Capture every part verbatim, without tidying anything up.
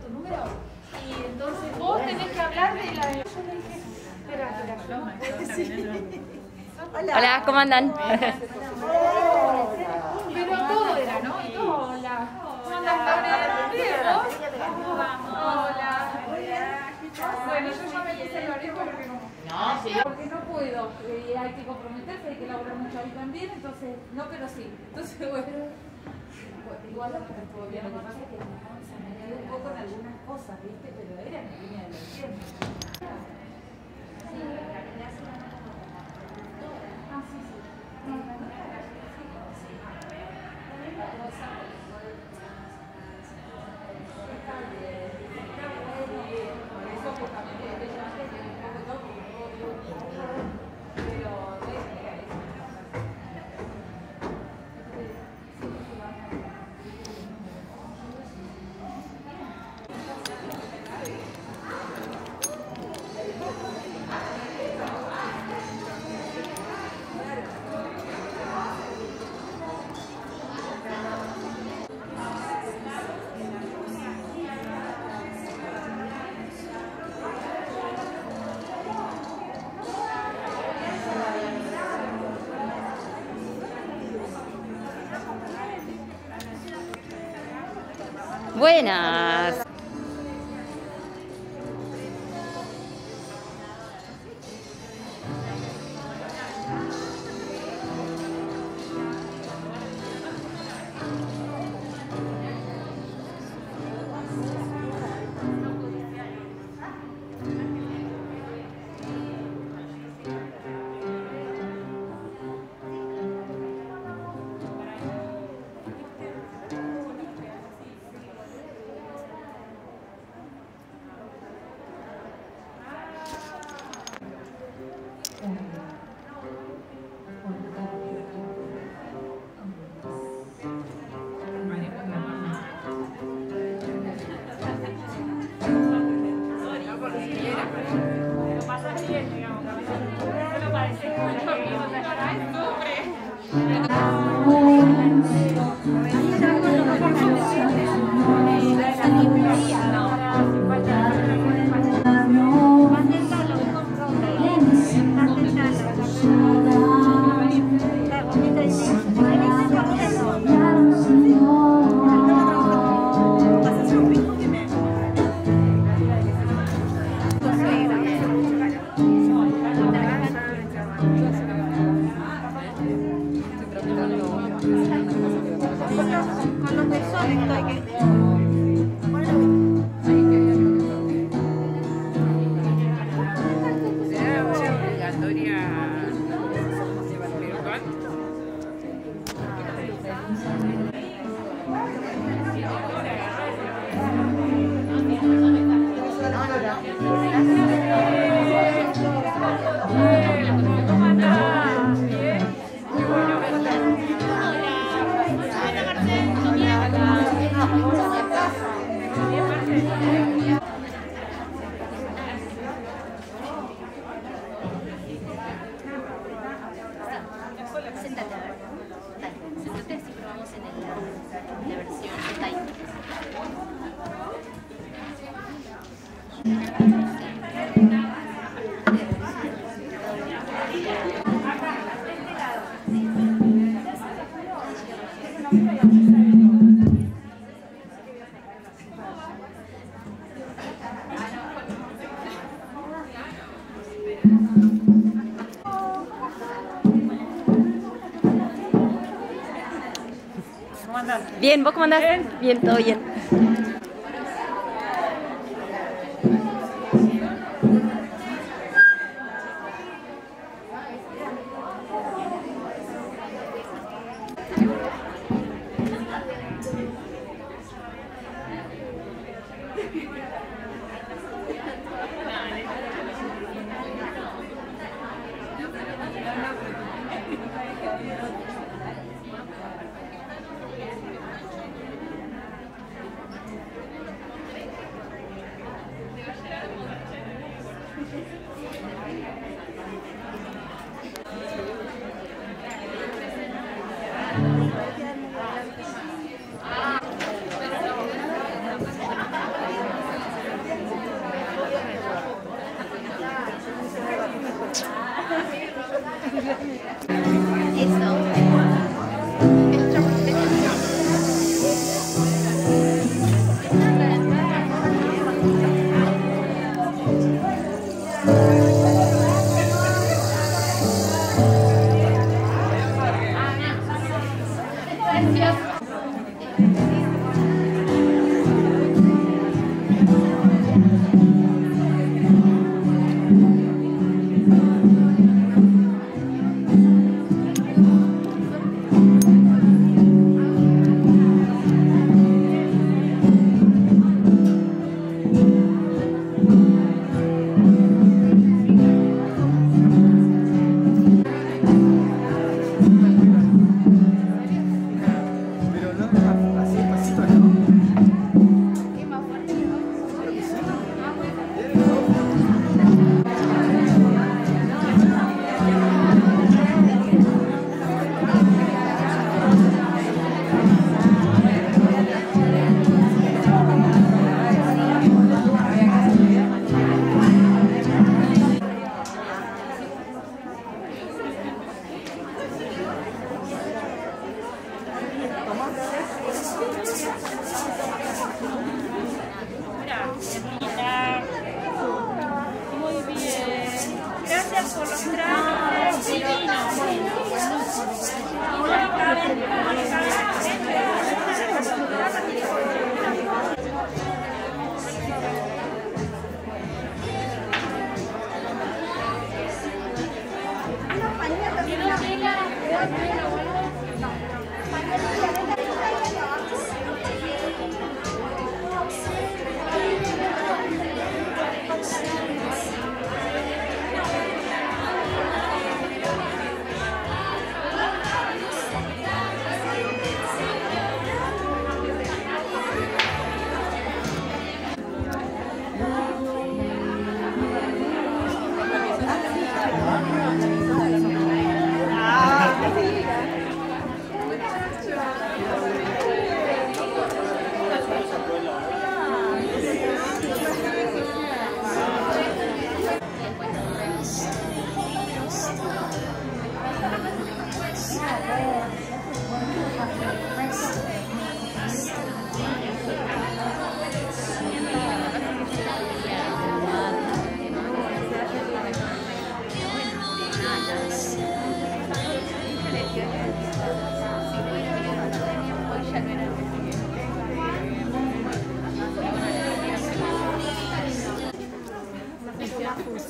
tu número. Y entonces vos tenés que hablar de la... Hola, ¿cómo andan? Pero todo era, ¿no? Y todo, hola. Hola. Bueno, yo ya me puse el orejo porque no... No, sí. Porque no puedo, eh, hay que comprometerse, hay que laburar mucho ahí también, entonces, no, pero sí. Entonces, bueno, igual lo que todavía no pasa es que nos vamos a medir un poco en algunas cosas, ¿viste? Pero era en la línea de los tiempos. Ah, sí, sí. Buenas. Bien, ¿vos cómo andás? Bien, bien, todo bien.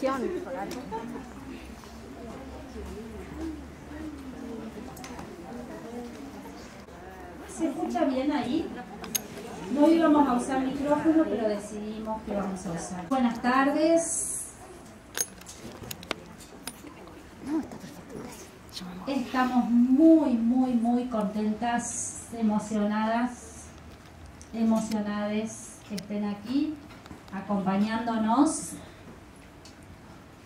exposición. ¿Se escucha bien ahí? No íbamos a usar micrófono, pero decidimos que vamos a usar. Buenas tardes. Estamos muy, muy, muy contentas, emocionadas, emocionadas que estén aquí acompañándonos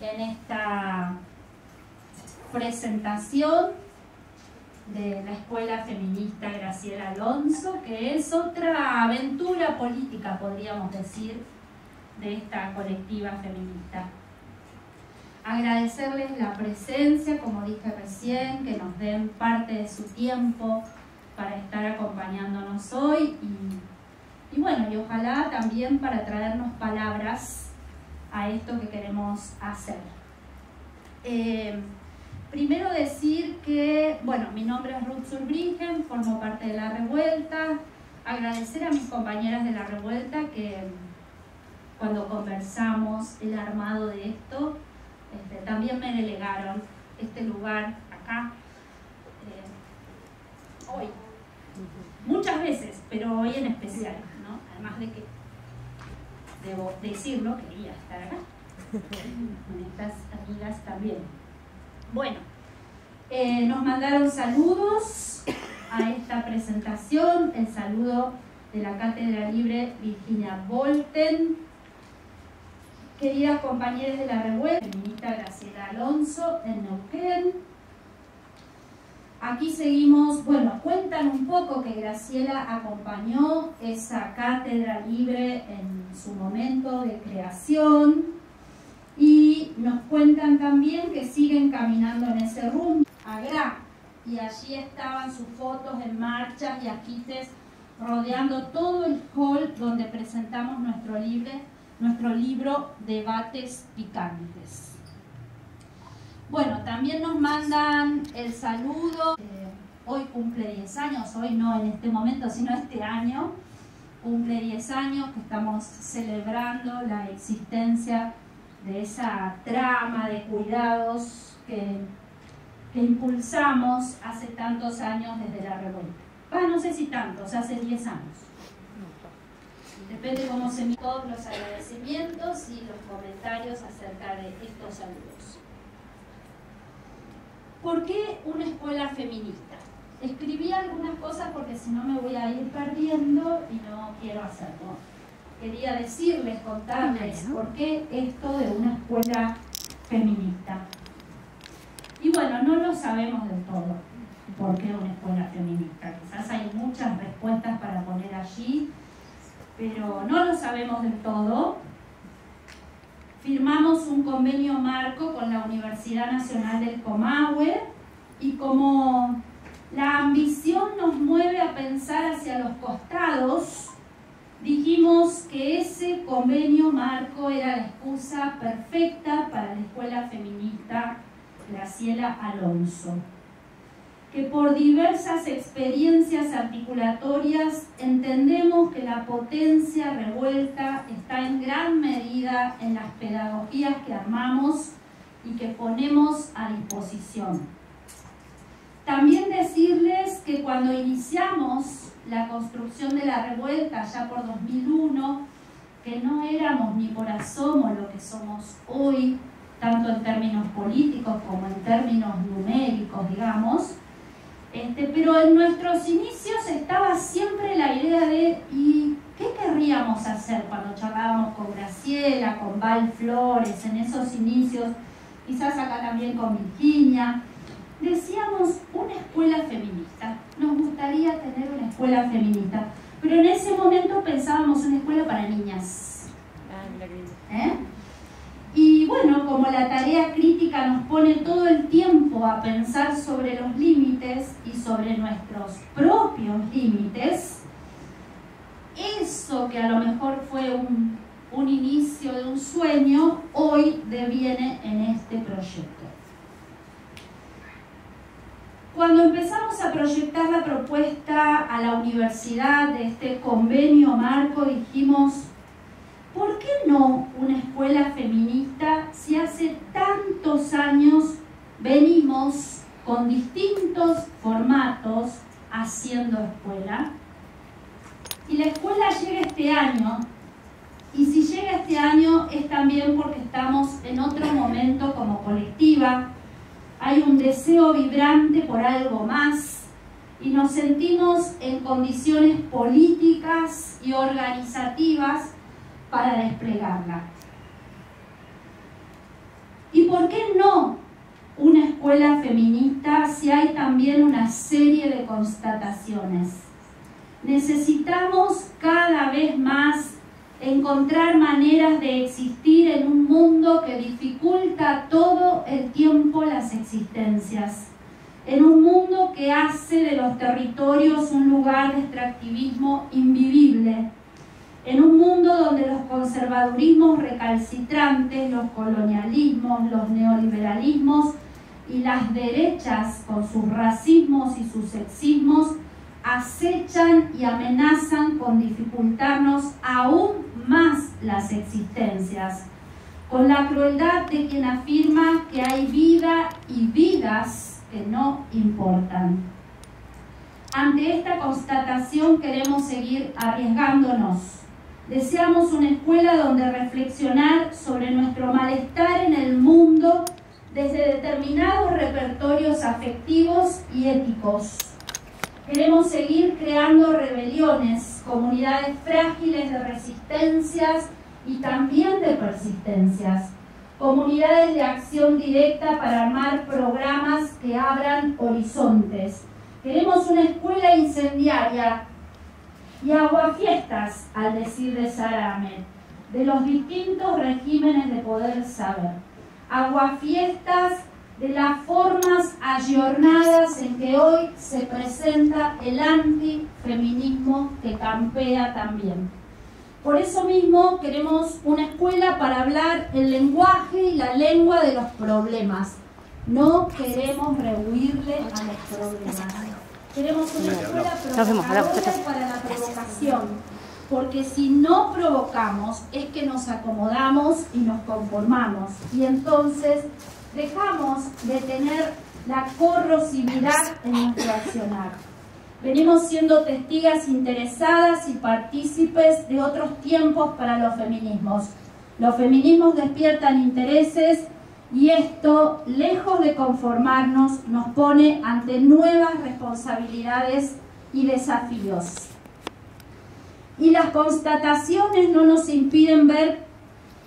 en esta presentación de la Escuela Feminista Graciela Alonso, que es otra aventura política, podríamos decir, de esta colectiva feminista. Agradecerles la presencia, como dije recién, que nos den parte de su tiempo para estar acompañándonos hoy y, y bueno, y ojalá también para traernos palabras a esto que queremos hacer. Eh, Primero decir que, bueno, mi nombre es Ruth Zurbriggen, formo parte de La Revuelta. Agradecer a mis compañeras de La Revuelta que cuando conversamos el armado de esto, este, también me delegaron este lugar acá, eh, hoy. Muchas veces, pero hoy en especial, ¿no? Además de que, debo decirlo, quería estar acá, con estas amigas también. Bueno, eh, nos mandaron saludos a esta presentación, el saludo de la Cátedra Libre Virginia Bolten. Queridas compañeras de La Revuelta, feminista Graciela Alonso, en Neuquén. Aquí seguimos, bueno, cuentan un poco que Graciela acompañó esa Cátedra Libre en su momento de creación. Y nos cuentan también que siguen caminando en ese rumbo, Agrá, y allí estaban sus fotos en marchas y agites rodeando todo el hall donde presentamos nuestro, libre, nuestro libro Debates Picantes. Bueno, también nos mandan el saludo, eh, hoy cumple diez años, hoy no en este momento, sino este año, cumple diez años que estamos celebrando la existencia de esa trama de cuidados que, que impulsamos hace tantos años desde La Revuelta. Ah, no sé si tantos, hace diez años. Depende cómo se miren todos los agradecimientos y los comentarios acerca de estos saludos. ¿Por qué una escuela feminista? Escribí algunas cosas porque si no me voy a ir perdiendo y no quiero hacerlo. Quería decirles, contarles, ¿por qué esto de una escuela feminista? Y bueno, no lo sabemos del todo, ¿por qué una escuela feminista? Quizás hay muchas respuestas para poner allí, pero no lo sabemos del todo. Firmamos un convenio marco con la Universidad Nacional del Comahue y como la ambición nos mueve a pensar hacia los costados, dijimos que ese convenio marco era la excusa perfecta para la escuela feminista Graciela Alonso, que por diversas experiencias articulatorias entendemos que la potencia revuelta está en gran medida en las pedagogías que armamos y que ponemos a disposición. También decirles que cuando iniciamos la construcción de La Revuelta ya por dos mil uno, que no éramos ni por asomo lo que somos hoy, tanto en términos políticos como en términos numéricos, digamos, este, pero en nuestros inicios estaba siempre la idea de ¿y qué querríamos hacer? Cuando charlábamos con Graciela, con Val Flores, en esos inicios, quizás acá también con Virginia, decíamos una escuela feminista, nos gustaría tener una escuela feminista, pero en ese momento pensábamos una escuela para niñas. ¿Eh? Y bueno, como la tarea crítica nos pone todo el tiempo a pensar sobre los límites y sobre nuestros propios límites, eso que a lo mejor fue un, un inicio de un sueño, hoy deviene en este proyecto. Cuando empezamos a proyectar la propuesta a la universidad de este convenio marco, dijimos, ¿por qué no una escuela feminista si hace tantos años venimos con distintos formatos haciendo escuela? Y la escuela llega este año, y si llega este año es también porque estamos en otro momento como colectiva, hay un deseo vibrante por algo más, y nos sentimos en condiciones políticas y organizativas para desplegarla. ¿Y por qué no una escuela feminista si hay también una serie de constataciones? Necesitamos cada vez más encontrar maneras de existir en un mundo que dificulta todo el tiempo las existencias, en un mundo que hace de los territorios un lugar de extractivismo invivible, en un mundo donde los conservadurismos recalcitrantes, los colonialismos, los neoliberalismos y las derechas con sus racismos y sus sexismos acechan y amenazan con dificultarnos aún más las existencias, con la crueldad de quien afirma que hay vida y vidas que no importan. Ante esta constatación queremos seguir arriesgándonos. Deseamos una escuela donde reflexionar sobre nuestro malestar en el mundo desde determinados repertorios afectivos y éticos. Queremos seguir creando rebeliones, comunidades frágiles de resistencias y también de persistencias, comunidades de acción directa para armar programas que abran horizontes. Queremos una escuela incendiaria y aguafiestas, al decir de Sara Ahmed, de los distintos regímenes de poder saber. Aguafiestas de las formas aggiornadas en que hoy se presenta el antifeminismo que campea también. Por eso mismo queremos una escuela para hablar el lenguaje y la lengua de los problemas. No queremos rehuirle a los problemas. Queremos una escuela provocadora para la provocación, porque si no provocamos es que nos acomodamos y nos conformamos, y entonces dejamos de tener la corrosividad en nuestro accionar. Venimos siendo testigas interesadas y partícipes de otros tiempos para los feminismos. Los feminismos despiertan intereses y esto, lejos de conformarnos, nos pone ante nuevas responsabilidades y desafíos. Y las constataciones no nos impiden ver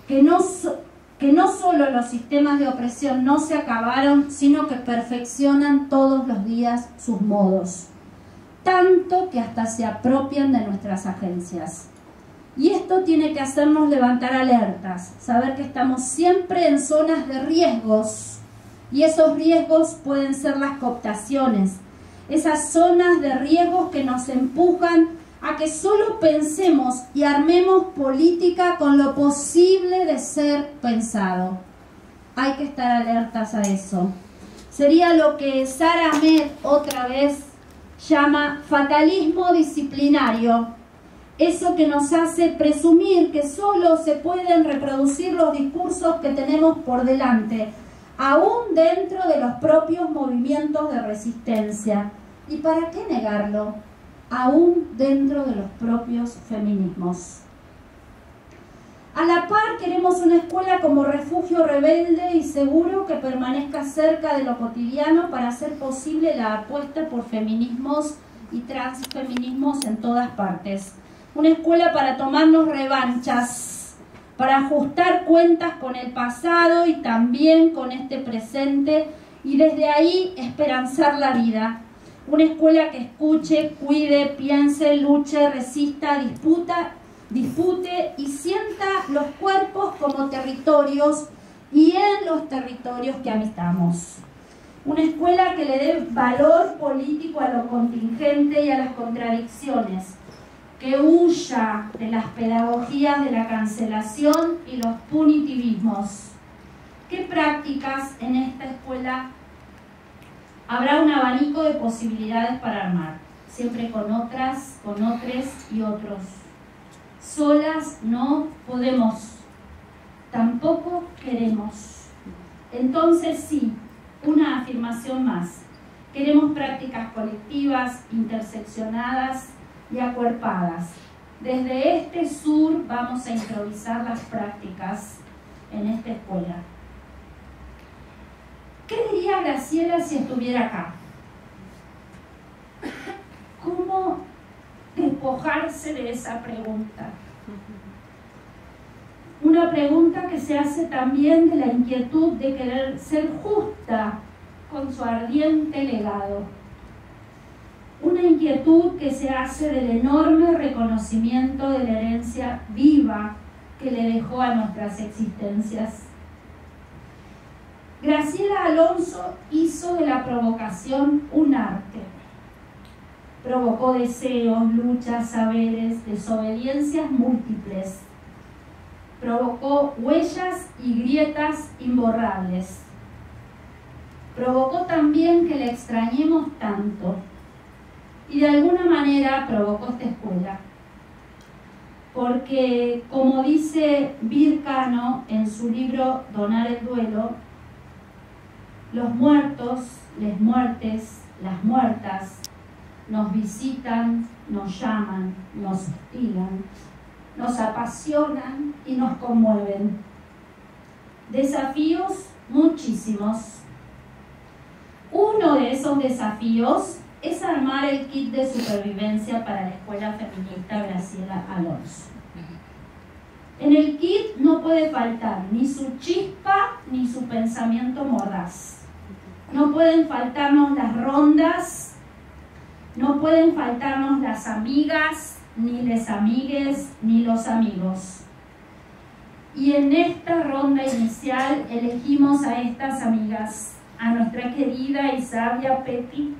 que no so- que no solo los sistemas de opresión no se acabaron, sino que perfeccionan todos los días sus modos, tanto que hasta se apropian de nuestras agencias. Y esto tiene que hacernos levantar alertas, saber que estamos siempre en zonas de riesgos, y esos riesgos pueden ser las cooptaciones, esas zonas de riesgos que nos empujan a que solo pensemos y armemos política con lo posible de ser pensado. Hay que estar alertas a eso. Sería lo que Sara Ahmed otra vez llama fatalismo disciplinario, eso que nos hace presumir que solo se pueden reproducir los discursos que tenemos por delante, aún dentro de los propios movimientos de resistencia. ¿Y para qué negarlo? Aún dentro de los propios feminismos. A la par queremos una escuela como refugio rebelde y seguro que permanezca cerca de lo cotidiano para hacer posible la apuesta por feminismos y transfeminismos en todas partes. Una escuela para tomarnos revanchas, para ajustar cuentas con el pasado y también con este presente y desde ahí esperanzar la vida. Una escuela que escuche, cuide, piense, luche, resista, disputa, dispute y sienta los cuerpos como territorios y en los territorios que habitamos. Una escuela que le dé valor político a lo contingente y a las contradicciones, que huya de las pedagogías de la cancelación y los punitivismos. ¿Qué prácticas en esta escuela? Habrá un abanico de posibilidades para armar, siempre con otras, con otros y otros. Solas no podemos, tampoco queremos. Entonces sí, una afirmación más. Queremos prácticas colectivas, interseccionadas y acuerpadas. Desde este sur vamos a improvisar las prácticas en esta escuela. ¿Qué diría Graciela si estuviera acá? ¿Cómo despojarse de esa pregunta? Una pregunta que se hace también de la inquietud de querer ser justa con su ardiente legado. Una inquietud que se hace del enorme reconocimiento de la herencia viva que le dejó a nuestras existencias. Graciela Alonso hizo de la provocación un arte. Provocó deseos, luchas, saberes, desobediencias múltiples. Provocó huellas y grietas imborrables. Provocó también que la extrañemos tanto. Y de alguna manera provocó esta escuela. Porque, como dice Vircano en su libro Donar el Duelo, los muertos, las muertes, las muertas, nos visitan, nos llaman, nos hostigan, nos apasionan y nos conmueven. Desafíos muchísimos. Uno de esos desafíos es armar el kit de supervivencia para la Escuela Feminista Graciela Alonso. En el kit no puede faltar ni su chispa ni su pensamiento mordaz. No pueden faltarnos las rondas, no pueden faltarnos las amigas, ni les amigues, ni los amigos. Y en esta ronda inicial elegimos a estas amigas, a nuestra querida y sabia Pepi,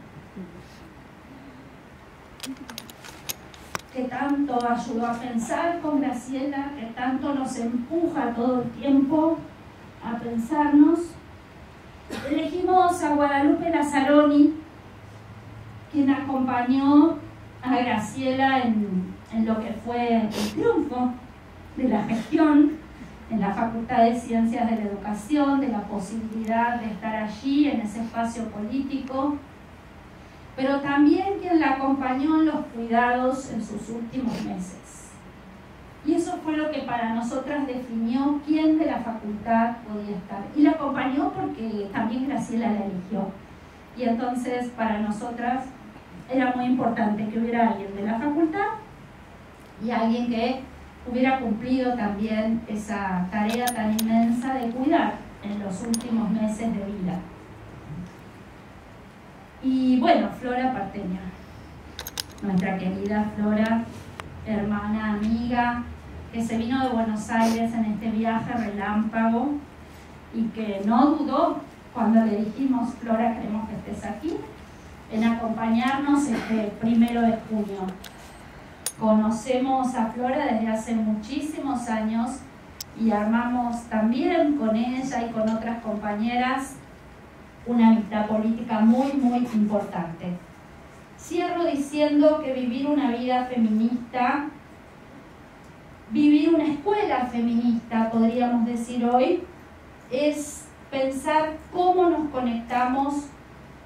que tanto ayudó a pensar con Graciela, que tanto nos empuja todo el tiempo a pensarnos. Elegimos a Guadalupe Lazaroni, quien acompañó a Graciela en, en lo que fue el triunfo de la gestión en la Facultad de Ciencias de la Educación, de la posibilidad de estar allí en ese espacio político, pero también quien la acompañó en los cuidados en sus últimos meses. Y eso fue lo que para nosotras definió quién de la facultad podía estar. Y la acompañó porque también Graciela la eligió. Y entonces para nosotras era muy importante que hubiera alguien de la facultad y alguien que hubiera cumplido también esa tarea tan inmensa de cuidar en los últimos meses de vida. Y bueno, Flora Parteña, nuestra querida Flora, hermana, amiga, que se vino de Buenos Aires en este viaje relámpago y que no dudó cuando le dijimos, Flora, queremos que estés aquí, en acompañarnos este primero de junio. Conocemos a Flora desde hace muchísimos años y armamos también con ella y con otras compañeras una amistad política muy, muy importante. Cierro diciendo que vivir una vida feminista, vivir una escuela feminista, podríamos decir hoy, es pensar cómo nos conectamos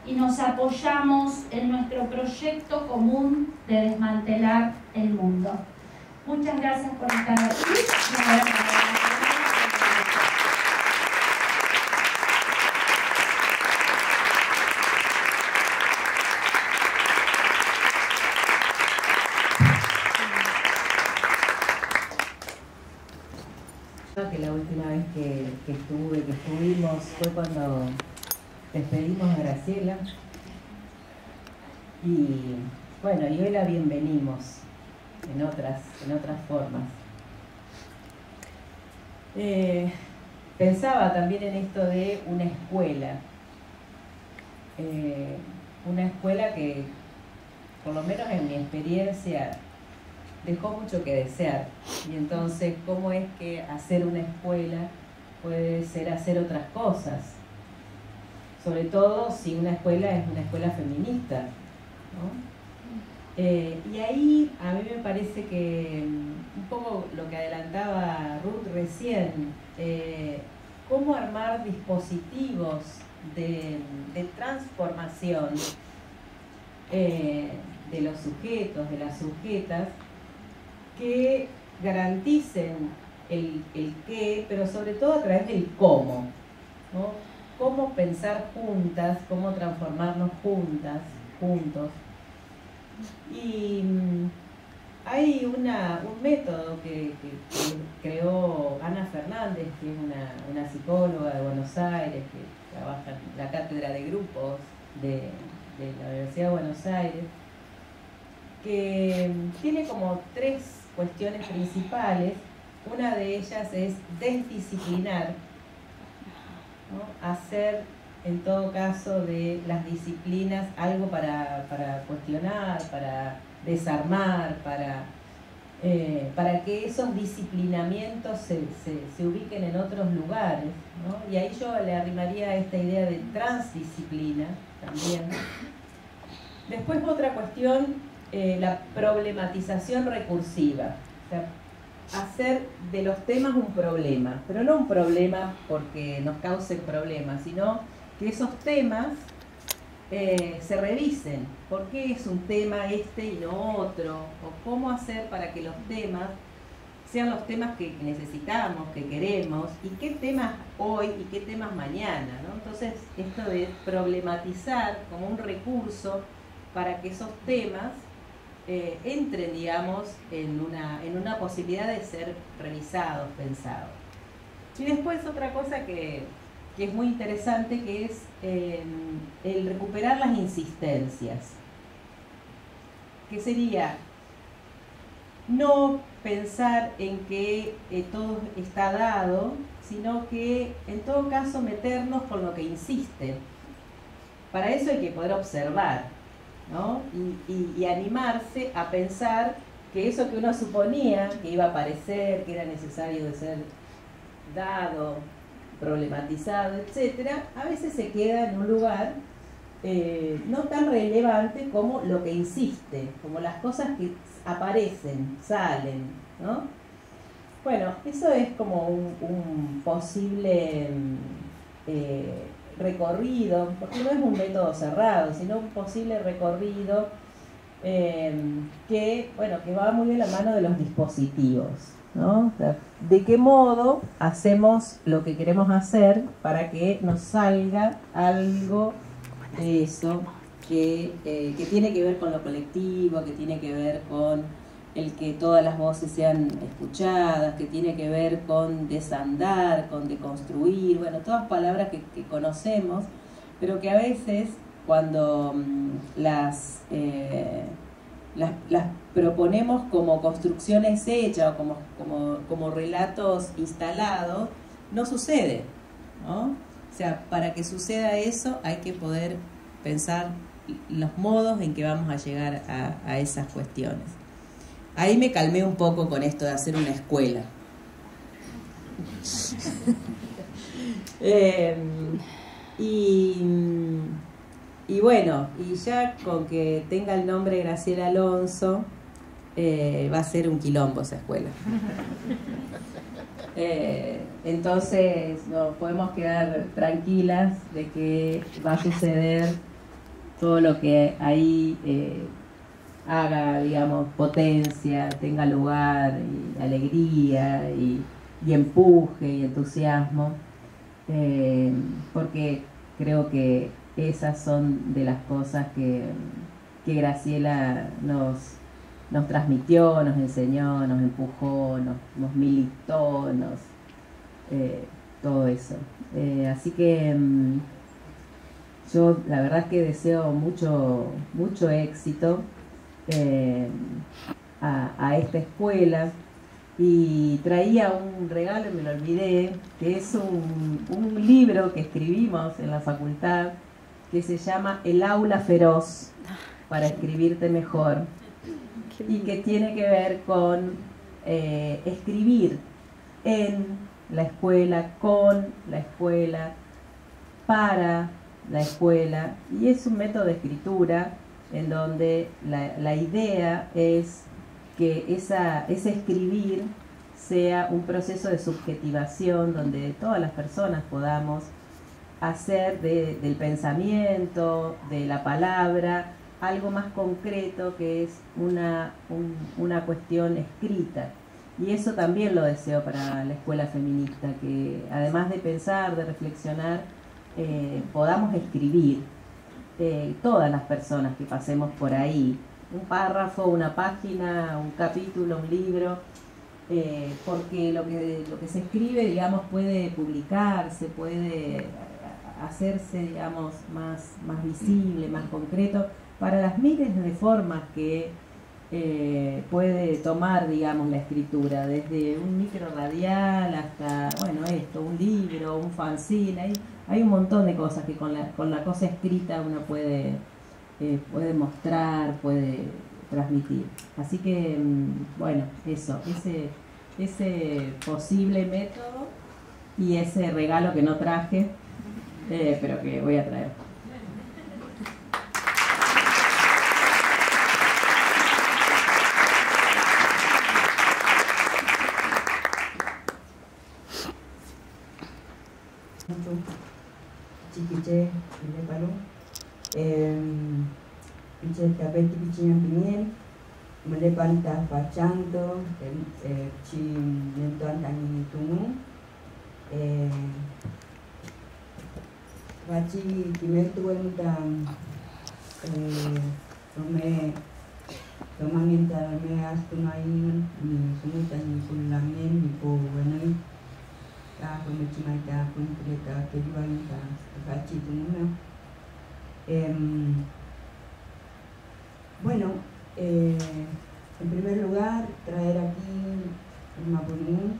y nos apoyamos en nuestro proyecto común de desmantelar el mundo. Muchas gracias por estar aquí. Que, que estuve, que estuvimos, fue cuando despedimos a Graciela y bueno, y hoy la bienvenimos en otras, en otras formas. Eh, pensaba también en esto de una escuela, eh, una escuela que, por lo menos en mi experiencia, dejó mucho que desear. Y entonces, ¿cómo es que hacer una escuela puede ser hacer otras cosas? Sobre todo si una escuela es una escuela feminista, ¿no? Eh, y ahí a mí me parece que un poco recién, eh, cómo armar dispositivos de, de transformación eh, de los sujetos, de las sujetas, que garanticen el, el qué, pero sobre todo a través del cómo, ¿no? Cómo pensar juntas, cómo transformarnos juntas, juntos. Y hay una, un método que, que, que creó Ana Fernández, que es una, una psicóloga de Buenos Aires, que trabaja en la Cátedra de Grupos de, de la Universidad de Buenos Aires, que tiene como tres cuestiones principales. Una de ellas es desdisciplinar, ¿no? Hacer, en todo caso, de las disciplinas algo para, para cuestionar, para desarmar, para, eh, para que esos disciplinamientos se, se, se ubiquen en otros lugares, ¿no? Y ahí yo le arrimaría esta idea de transdisciplina también. Después, otra cuestión, Eh, la problematización recursiva, o sea, hacer de los temas un problema, pero no un problema porque nos causen problemas, sino que esos temas eh, se revisen. ¿Por qué es un tema este y no otro? ¿O cómo hacer para que los temas sean los temas que necesitamos, que queremos? ¿Y qué temas hoy y qué temas mañana, ¿no? Entonces, esto de problematizar como un recurso para que esos temas Eh, entren, digamos, en una, en una posibilidad de ser revisados, pensados. Y después otra cosa que, que es muy interesante, que es eh, el recuperar las insistencias, que sería no pensar en que eh, todo está dado, sino que en todo caso meternos con lo que insiste. Para eso hay que poder observar, ¿no? Y, y, y animarse a pensar que eso que uno suponía que iba a aparecer, que era necesario de ser dado, problematizado, etcétera, a veces se queda en un lugar eh, no tan relevante como lo que insiste, como las cosas que aparecen, salen, ¿no? Bueno, eso es como un, un posible eh, recorrido, porque no es un método cerrado, sino un posible recorrido eh, que, bueno, que va muy de la mano de los dispositivos, ¿no? O sea, de qué modo hacemos lo que queremos hacer para que nos salga algo de eso que, eh, que tiene que ver con lo colectivo, que tiene que ver con el que todas las voces sean escuchadas, que tiene que ver con desandar, con deconstruir, bueno, todas palabras que, que conocemos, pero que a veces cuando las, eh, las, las proponemos como construcciones hechas o como, como, como relatos instalados, no sucede, ¿no? O sea, para que suceda eso hay que poder pensar los modos en que vamos a llegar a, a esas cuestiones. Ahí me calmé un poco con esto de hacer una escuela. eh, y, y bueno, y ya con que tenga el nombre Graciela Alonso, eh, va a ser un quilombo esa escuela. eh, entonces nos podemos quedar tranquilas de que va a suceder todo lo que ahí Eh, haga, digamos, potencia, tenga lugar, y alegría, y, y empuje, y entusiasmo, eh, porque creo que esas son de las cosas que, que Graciela nos, nos transmitió, nos enseñó, nos empujó, nos, nos militó, nos, eh, todo eso. Eh, así que yo la verdad es que deseo mucho, mucho éxito Eh, a, a esta escuela, y traía un regalo, me lo olvidé, que es un, un libro que escribimos en la facultad que se llama El aula feroz para escribirte mejor, y que tiene que ver con eh, escribir en la escuela, con la escuela, para la escuela, y es un método de escritura en donde la, la idea es que esa, ese escribir sea un proceso de subjetivación donde todas las personas podamos hacer de, del pensamiento, de la palabra, algo más concreto que es una, un, una cuestión escrita. Y eso también lo deseo para la escuela feminista, que además de pensar, de reflexionar, eh, podamos escribir eh, todas las personas que pasemos por ahí, un párrafo, una página, un capítulo, un libro, eh, porque lo que, lo que se escribe, digamos, puede publicarse, puede hacerse, digamos, más, más visible, más concreto, para las miles de formas que eh, puede tomar, digamos, la escritura, desde un micro radial hasta, bueno, esto, un libro, un fanzine, hay, hay un montón de cosas que con la, con la cosa escrita uno puede... Eh, puede mostrar, puede transmitir. Así que, bueno, eso, ese, ese posible método y ese regalo que no traje, eh, pero que voy a traer. Piche tapete piche piniel, mole panta fachanto, chi mentuan tani tungu, vachi timentuen tan tome toman me astunai ni sumutan ni sulamen ni po wenai, ta tome chimai ta kun preta kejuan ta vachi tungu. Bueno, eh, en primer lugar, traer aquí el Mapudungún,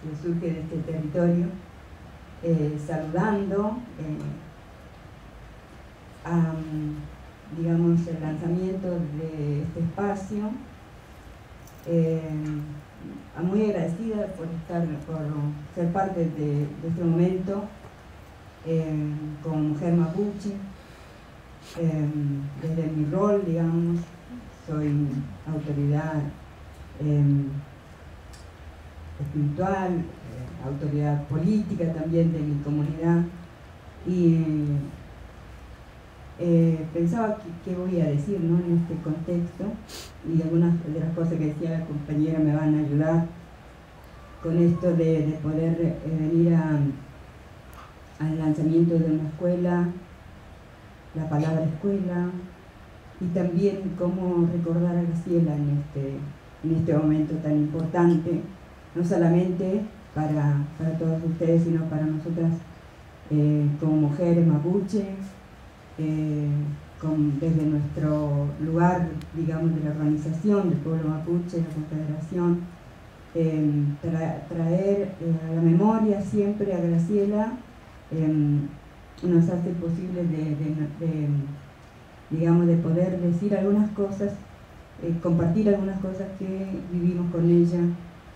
que surge de este territorio, eh, saludando eh, a, digamos, el lanzamiento de este espacio. Eh, muy agradecida por, estar, por ser parte de, de este momento eh, con Mujer Mapuche. Eh, desde mi rol, digamos, soy autoridad eh, espiritual, eh, autoridad política también de mi comunidad, y eh, eh, pensaba qué voy a decir, ¿no?, en este contexto, y algunas de las cosas que decía la compañera me van a ayudar con esto de, de poder eh, venir a, al lanzamiento de una escuela, la palabra escuela, y también cómo recordar a Graciela en este, en este momento tan importante, no solamente para, para todos ustedes, sino para nosotras eh, como mujeres mapuche, eh, con, desde nuestro lugar, digamos, de la organización del pueblo mapuche, la confederación, eh, tra, traer eh, la memoria siempre a Graciela, eh, nos hace posible de, de, de, digamos, de poder decir algunas cosas, eh, compartir algunas cosas que vivimos con ella,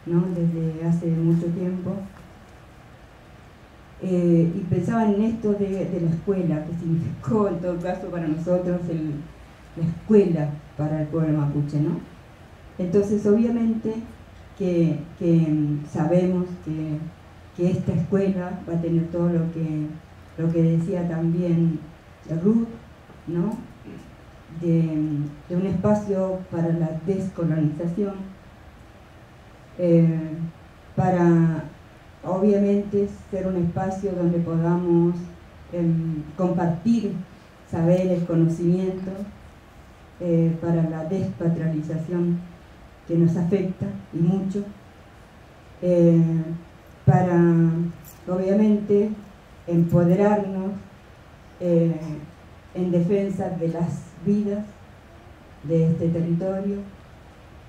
¿no?, desde hace mucho tiempo. Eh, y pensaba en esto de, de la escuela, que significó en todo caso para nosotros el, la escuela para el pueblo mapuche, ¿no? Entonces, obviamente que, que sabemos que, que esta escuela va a tener todo lo que lo que decía también Ruth, ¿no?, de, de un espacio para la descolonización, eh, para obviamente ser un espacio donde podamos eh, compartir saberes, conocimientos, eh, para la despatrialización que nos afecta y mucho, eh, para obviamente empoderarnos eh, en defensa de las vidas de este territorio,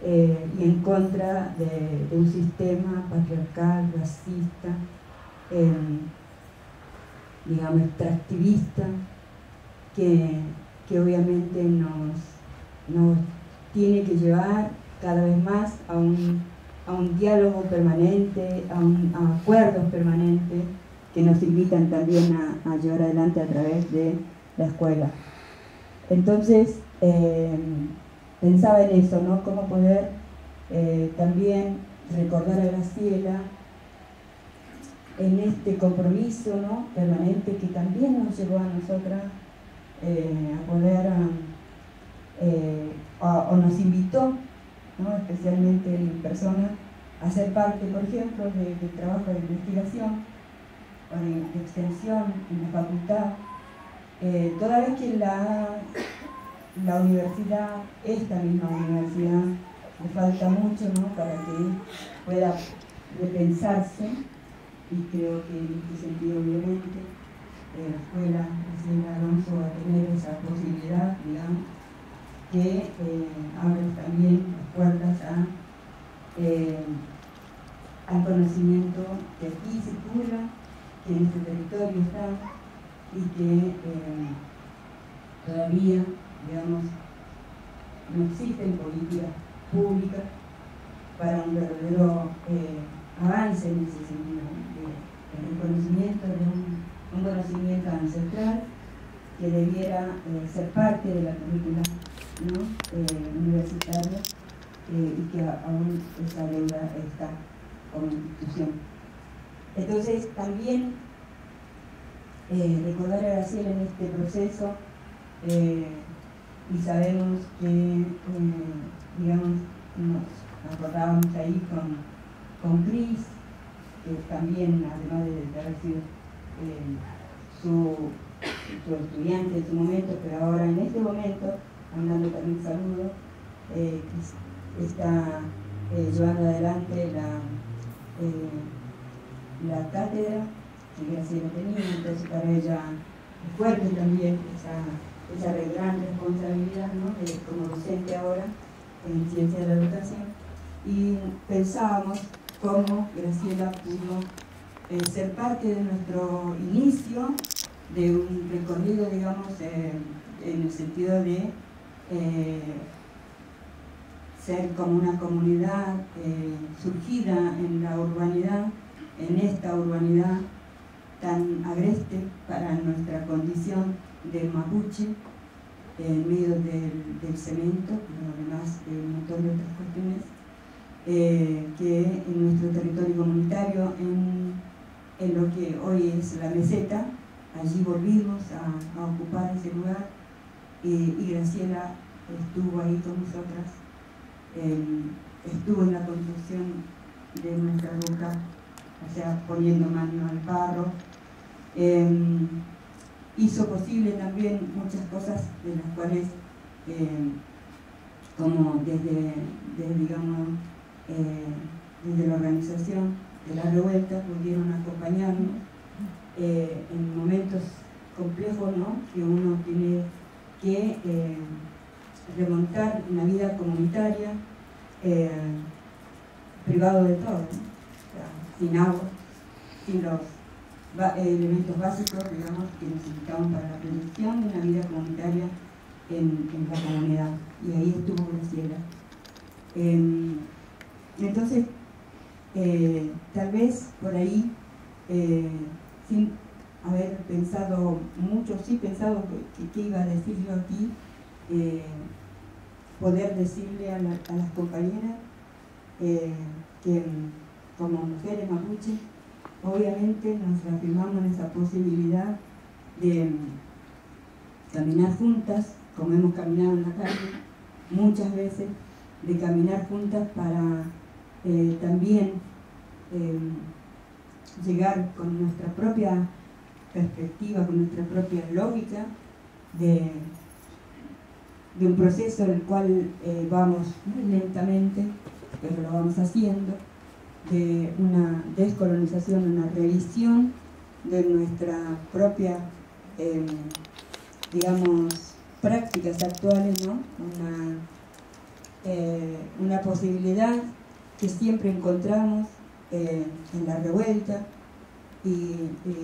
eh, y en contra de, de un sistema patriarcal, racista, eh, digamos, extractivista, que, que obviamente nos, nos tiene que llevar cada vez más a un, a un diálogo permanente, a, un, a acuerdos permanentes, que nos invitan también a, a llevar adelante a través de la escuela. Entonces, eh, pensaba en eso, ¿no?, cómo poder eh, también recordar a Graciela en este compromiso, ¿no?, permanente, que también nos llevó a nosotras eh, a poder, eh, a, o nos invitó, ¿no?, especialmente en persona, a ser parte, por ejemplo, del de trabajo de investigación, o de, de extensión en la facultad, eh, toda vez que la, la universidad, esta misma universidad, le falta mucho, ¿no?, para que pueda repensarse. Y creo que en este sentido, obviamente, eh, la escuela Graciela Alonso va a tener esa posibilidad, digamos, que eh, abre también las puertas a, eh, al conocimiento que aquí se cura, que en este territorio está y que eh, todavía, digamos, no existen políticas públicas para un verdadero eh, avance en ese sentido, ¿no?, el reconocimiento de un, un conocimiento ancestral que debiera eh, ser parte de la currícula, ¿no?, eh, universitaria, eh, y que aún esa deuda está como institución. Entonces también eh, recordar a Graciela en este proceso, eh, y sabemos que eh, digamos, nos acordábamos ahí con, con Cris, que también, además de haber sido eh, su, su estudiante en su momento, pero ahora en este momento, mandando también saludos, eh, está eh, llevando adelante la, eh, la cátedra que Graciela tenía, entonces para ella es fuerte también esa, esa gran responsabilidad, ¿no?, de, como docente ahora en Ciencias de la Educación, y pensábamos cómo Graciela pudo eh, ser parte de nuestro inicio de un recorrido, digamos, eh, en el sentido de eh, ser como una comunidad eh, surgida en la urbanidad, en esta urbanidad tan agreste para nuestra condición del mapuche, en medio del, del cemento, pero además de un montón de otras cuestiones. Eh, que en nuestro territorio comunitario, en, en lo que hoy es la meseta, allí volvimos a, a ocupar ese lugar, eh, y Graciela estuvo ahí con nosotras, eh, estuvo en la construcción de nuestra boca, o sea, poniendo mano al barro, eh, hizo posible también muchas cosas de las cuales, eh, como desde, desde digamos, Eh, desde la organización de La Revuelta pudieron acompañarnos eh, en momentos complejos, ¿no?, que uno tiene que eh, remontar una vida comunitaria, eh, privado de todo, ¿no?, o sea, sin agua, sin los elementos básicos, digamos, que necesitamos para la producción de una vida comunitaria en, en la comunidad, y ahí estuvo Graciela. Eh, Entonces, eh, tal vez por ahí, eh, sin haber pensado mucho, sí pensado que, que iba a decir yo aquí, eh, poder decirle a, la, a las compañeras eh, que como mujeres mapuche, obviamente nos reafirmamos en esa posibilidad de um, caminar juntas, como hemos caminado en la calle muchas veces, de caminar juntas para eh, también eh, llegar con nuestra propia perspectiva, con nuestra propia lógica de, de un proceso en el cual eh, vamos muy lentamente, pero lo vamos haciendo, de una descolonización, una revisión de nuestra propia, eh, digamos, prácticas actuales, ¿no?, una Eh, una posibilidad que siempre encontramos eh, en La Revuelta y, y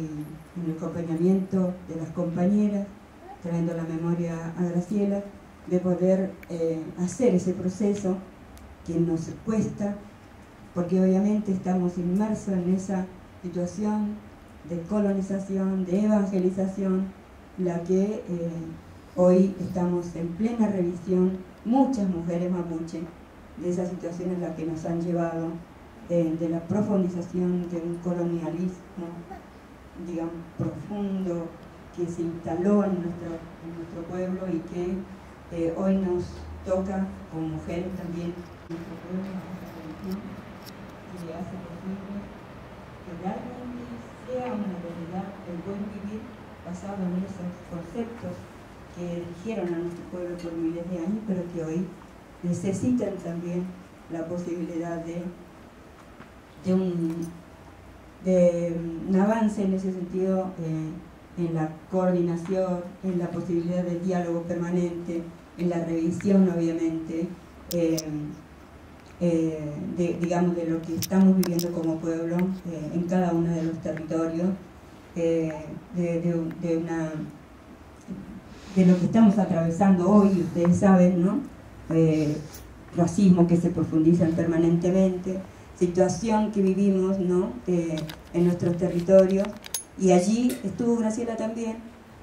en el acompañamiento de las compañeras, trayendo la memoria a Graciela, de poder eh, hacer ese proceso que nos cuesta, porque obviamente estamos inmersos en esa situación de colonización, de evangelización, la que eh, hoy estamos en plena revisión muchas mujeres mapuche, de esa situación en la que nos han llevado de, de la profundización de un colonialismo, digamos, profundo, que se instaló en nuestro, en nuestro pueblo y que eh, hoy nos toca, como mujeres también, nuestro pueblo, nuestra religión, y le hace posible que realmente sea una realidad el buen vivir basado en esos conceptos que dirigieron a nuestro pueblo por miles de años, pero que hoy necesitan también la posibilidad de, de, un, de un avance en ese sentido, eh, en la coordinación, en la posibilidad de diálogo permanente, en la revisión obviamente, eh, eh, de, digamos, de lo que estamos viviendo como pueblo eh, en cada uno de los territorios, eh, de, de, de, una, de lo que estamos atravesando hoy, ustedes saben, ¿no? Eh, racismo que se profundizan permanentemente, situación que vivimos, ¿no? eh, en nuestros territorios, y allí estuvo Graciela también,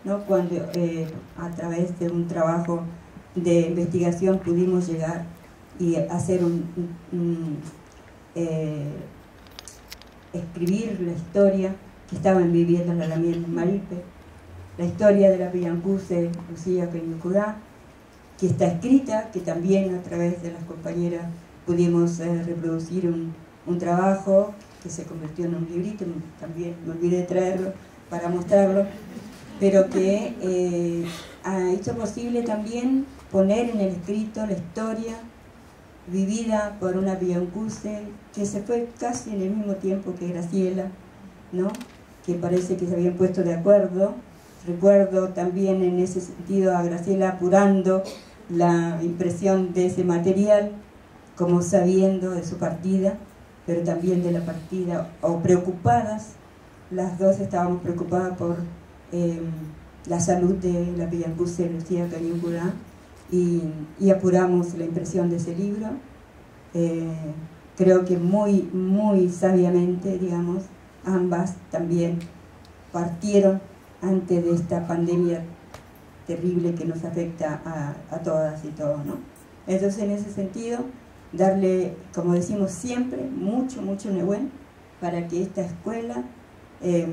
¿no? Cuando eh, a través de un trabajo de investigación pudimos llegar y hacer un, un, un eh, escribir la historia que estaban viviendo las Lamien Maripe, la historia de la Pillancuse Lucía Peñucudá, que está escrita, que también a través de las compañeras pudimos eh, reproducir un, un trabajo que se convirtió en un librito, también me olvidé de traerlo para mostrarlo, pero que eh, ha hecho posible también poner en el escrito la historia vivida por una Pillancuse que se fue casi en el mismo tiempo que Graciela, ¿no? Que parece que se habían puesto de acuerdo. Recuerdo también en ese sentido a Graciela apurando la impresión de ese material, como sabiendo de su partida, pero también de la partida, o preocupadas, las dos estábamos preocupadas por eh, la salud de la Pillancuse Lucía Cañucurá, y, y apuramos la impresión de ese libro, eh, creo que muy, muy sabiamente, digamos, ambas también partieron antes de esta pandemia terrible que nos afecta a, a todas y todos, ¿no? Entonces, en ese sentido, darle, como decimos siempre, mucho, mucho Nehuen para que esta escuela, eh,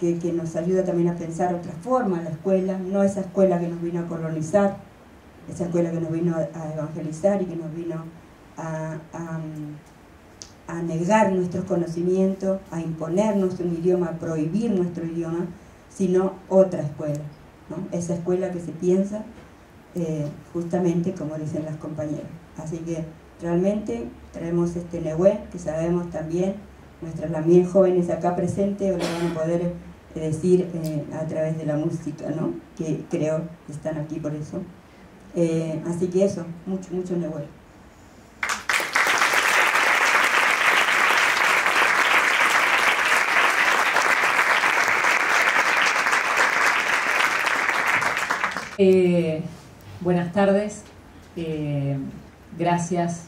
que, que nos ayuda también a pensar otra forma la escuela, no esa escuela que nos vino a colonizar, esa escuela que nos vino a evangelizar y que nos vino a, a, a negar nuestros conocimientos, a imponernos un idioma, a prohibir nuestro idioma, sino otra escuela, ¿no? Esa escuela que se piensa eh, justamente como dicen las compañeras. Así que realmente traemos este Nehuen, que sabemos también, nuestras Lamien jóvenes acá presentes lo van a poder decir eh, a través de la música, ¿no? Que creo que están aquí por eso. Eh, así que eso, mucho, mucho Nehuen. Eh, buenas tardes, eh, gracias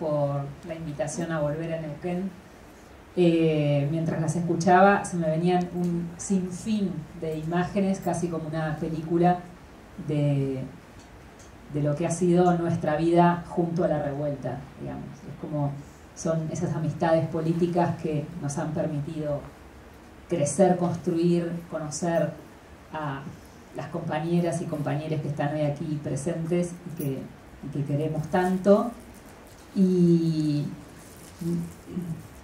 por la invitación a volver a Neuquén. Eh, mientras las escuchaba se me venían un sinfín de imágenes, casi como una película de, de lo que ha sido nuestra vida junto a La Revuelta, digamos. Es como son esas amistades políticas que nos han permitido crecer, construir, conocer a las compañeras y compañeros que están hoy aquí presentes y que, y que queremos tanto. Y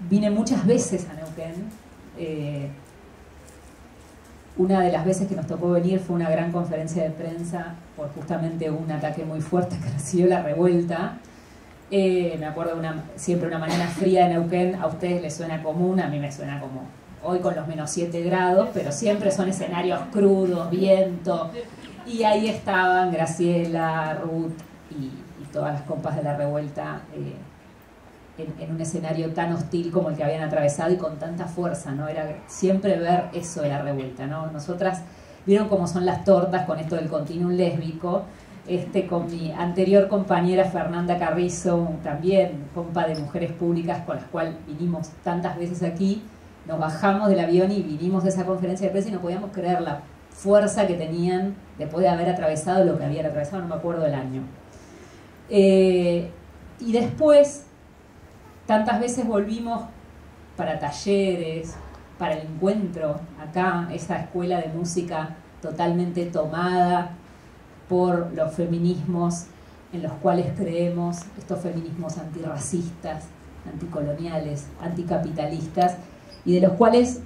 vine muchas veces a Neuquén. Eh, una de las veces que nos tocó venir fue una gran conferencia de prensa por justamente un ataque muy fuerte que recibió La Revuelta. Eh, me acuerdo de una, siempre una mañana fría de Neuquén. A ustedes les suena común, a mí me suena común. Hoy con los menos siete grados, pero siempre son escenarios crudos, viento. Y ahí estaban Graciela, Ruth y, y todas las compas de La Revuelta eh, en, en un escenario tan hostil como el que habían atravesado y con tanta fuerza, ¿no? Era siempre ver eso de La Revuelta, ¿no? Nosotras vieron cómo son las tortas con esto del continuum lésbico. Este, con mi anterior compañera Fernanda Carrizo, también compa de Mujeres Públicas, con las cuales vinimos tantas veces aquí. Nos bajamos del avión y vinimos de esa conferencia de prensa y no podíamos creer la fuerza que tenían después de haber atravesado lo que habían atravesado, no me acuerdo del año. Eh, y después, Tantas veces volvimos para talleres, para el encuentro, acá, esa escuela de música totalmente tomada por los feminismos en los cuales creemos, estos feminismos antirracistas, anticoloniales, anticapitalistas, y de los cuales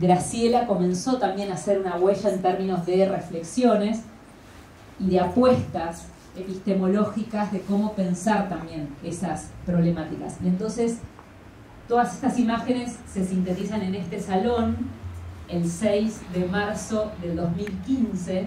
Graciela comenzó también a hacer una huella en términos de reflexiones y de apuestas epistemológicas de cómo pensar también esas problemáticas. Y entonces, todas estas imágenes se sintetizan en este salón el seis de marzo del dos mil quince,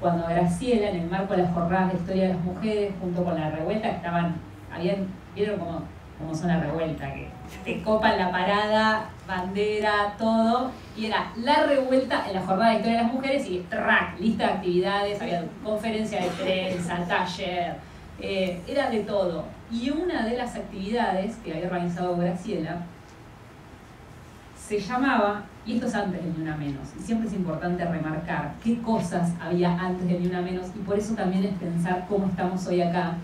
cuando Graciela, en el marco de las jornadas de Historia de las Mujeres, junto con La Revuelta, estaban, habían, vieron cómo, cómo son La Revuelta, que te copan la parada, bandera, todo, y era La Revuelta en la jornada de Historia de las Mujeres y track, lista de actividades, había conferencia de prensa, taller, eh, era de todo. Y una de las actividades que había organizado Graciela se llamaba, y esto es antes de Ni Una Menos, y siempre es importante remarcar qué cosas había antes de Ni Una Menos, y por eso también es pensar cómo estamos hoy acá,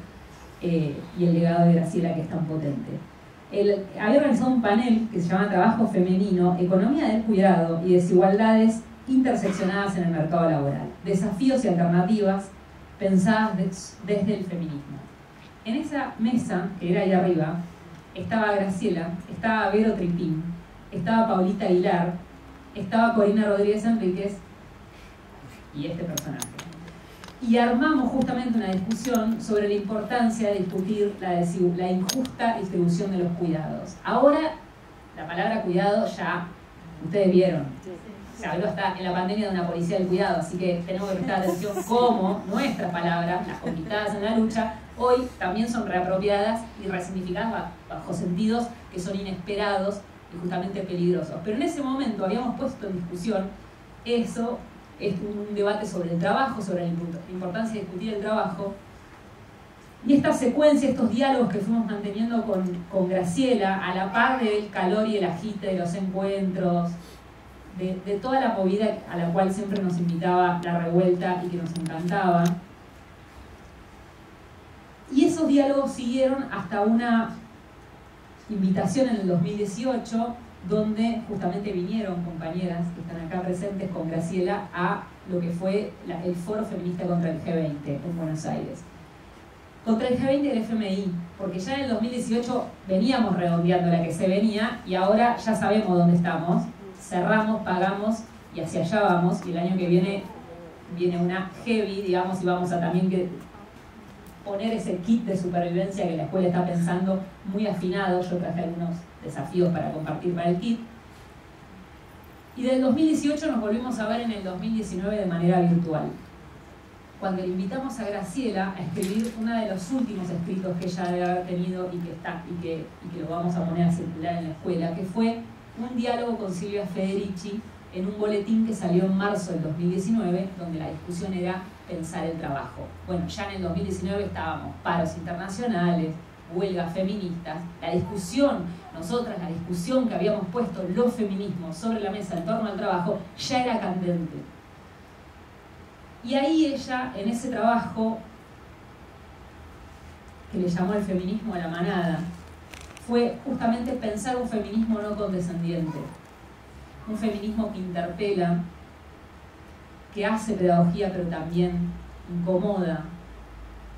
eh, y el legado de Graciela, que es tan potente. El, había organizado un panel que se llama Trabajo Femenino, Economía del Cuidado y Desigualdades Interseccionadas en el Mercado Laboral, Desafíos y Alternativas Pensadas des, desde el Feminismo. En esa mesa, que era ahí arriba, estaba Graciela, estaba Vero Tripín, estaba Paulita Aguilar, estaba Corina Rodríguez Enríquez y este personaje. Y armamos justamente una discusión sobre la importancia de discutir la, la injusta distribución de los cuidados. Ahora, la palabra cuidado ya, ustedes vieron, se habló hasta en la pandemia de una policía del cuidado, así que tenemos que prestar atención cómo nuestras palabras, las conquistadas en la lucha, hoy también son reapropiadas y resignificadas bajo sentidos que son inesperados y justamente peligrosos. Pero en ese momento habíamos puesto en discusión eso, es un debate sobre el trabajo, sobre la importancia de discutir el trabajo. Y esta secuencia, estos diálogos que fuimos manteniendo con, con Graciela, a la par del calor y el agite de los encuentros, de, de toda la movida a la cual siempre nos invitaba La Revuelta y que nos encantaba. Y esos diálogos siguieron hasta una invitación en el dos mil dieciocho, donde justamente vinieron compañeras que están acá presentes con Graciela a lo que fue la, el Foro Feminista contra el G veinte en Buenos Aires. Contra el G veinte del F M I, porque ya en el dos mil dieciocho veníamos redondeando la que se venía y ahora ya sabemos dónde estamos, cerramos, pagamos y hacia allá vamos, y el año que viene viene una heavy, digamos, y vamos a también que poner ese kit de supervivencia que la escuela está pensando muy afinado. Yo traje algunos desafíos para compartir para el kit. Y del dos mil dieciocho nos volvimos a ver en el dos mil diecinueve de manera virtual, cuando le invitamos a Graciela a escribir uno de los últimos escritos que ella debe haber tenido y que, está, y, que, y que lo vamos a poner a circular en la escuela, que fue un diálogo con Silvia Federici en un boletín que salió en marzo del dos mil diecinueve, donde la discusión era pensar el trabajo. Bueno, ya en el dos mil diecinueve estábamos paros internacionales, huelgas feministas, la discusión, nosotras, la discusión que habíamos puesto los feminismos sobre la mesa en torno al trabajo, ya era candente. Y ahí ella, en ese trabajo que le llamó el feminismo a la manada, fue justamente pensar un feminismo no condescendiente, un feminismo que interpela, que hace pedagogía pero también incomoda,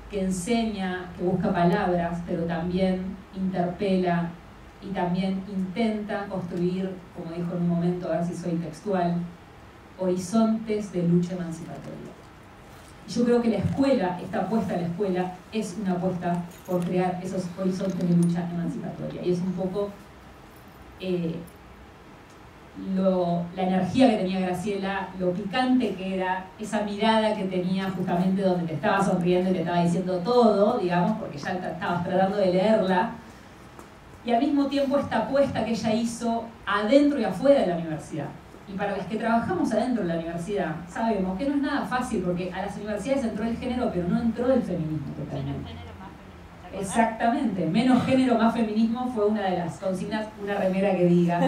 que enseña, que busca palabras pero también interpela y también intenta construir, como dijo en un momento, a ver si soy textual, horizontes de lucha emancipatoria. Yo creo que la escuela, esta apuesta a la escuela, es una apuesta por crear esos horizontes de lucha emancipatoria, y es un poco eh, Lo, la energía que tenía Graciela, lo picante que era, esa mirada que tenía justamente donde te estaba sonriendo y te estaba diciendo todo, digamos, porque ya estabas tratando de leerla, y al mismo tiempo esta apuesta que ella hizo adentro y afuera de la universidad. Y para las que trabajamos adentro de la universidad sabemos que no es nada fácil, porque a las universidades entró el género pero no entró el feminismo totalmente. Exactamente, menos género, más feminismo fue una de las consignas, una remera que diga.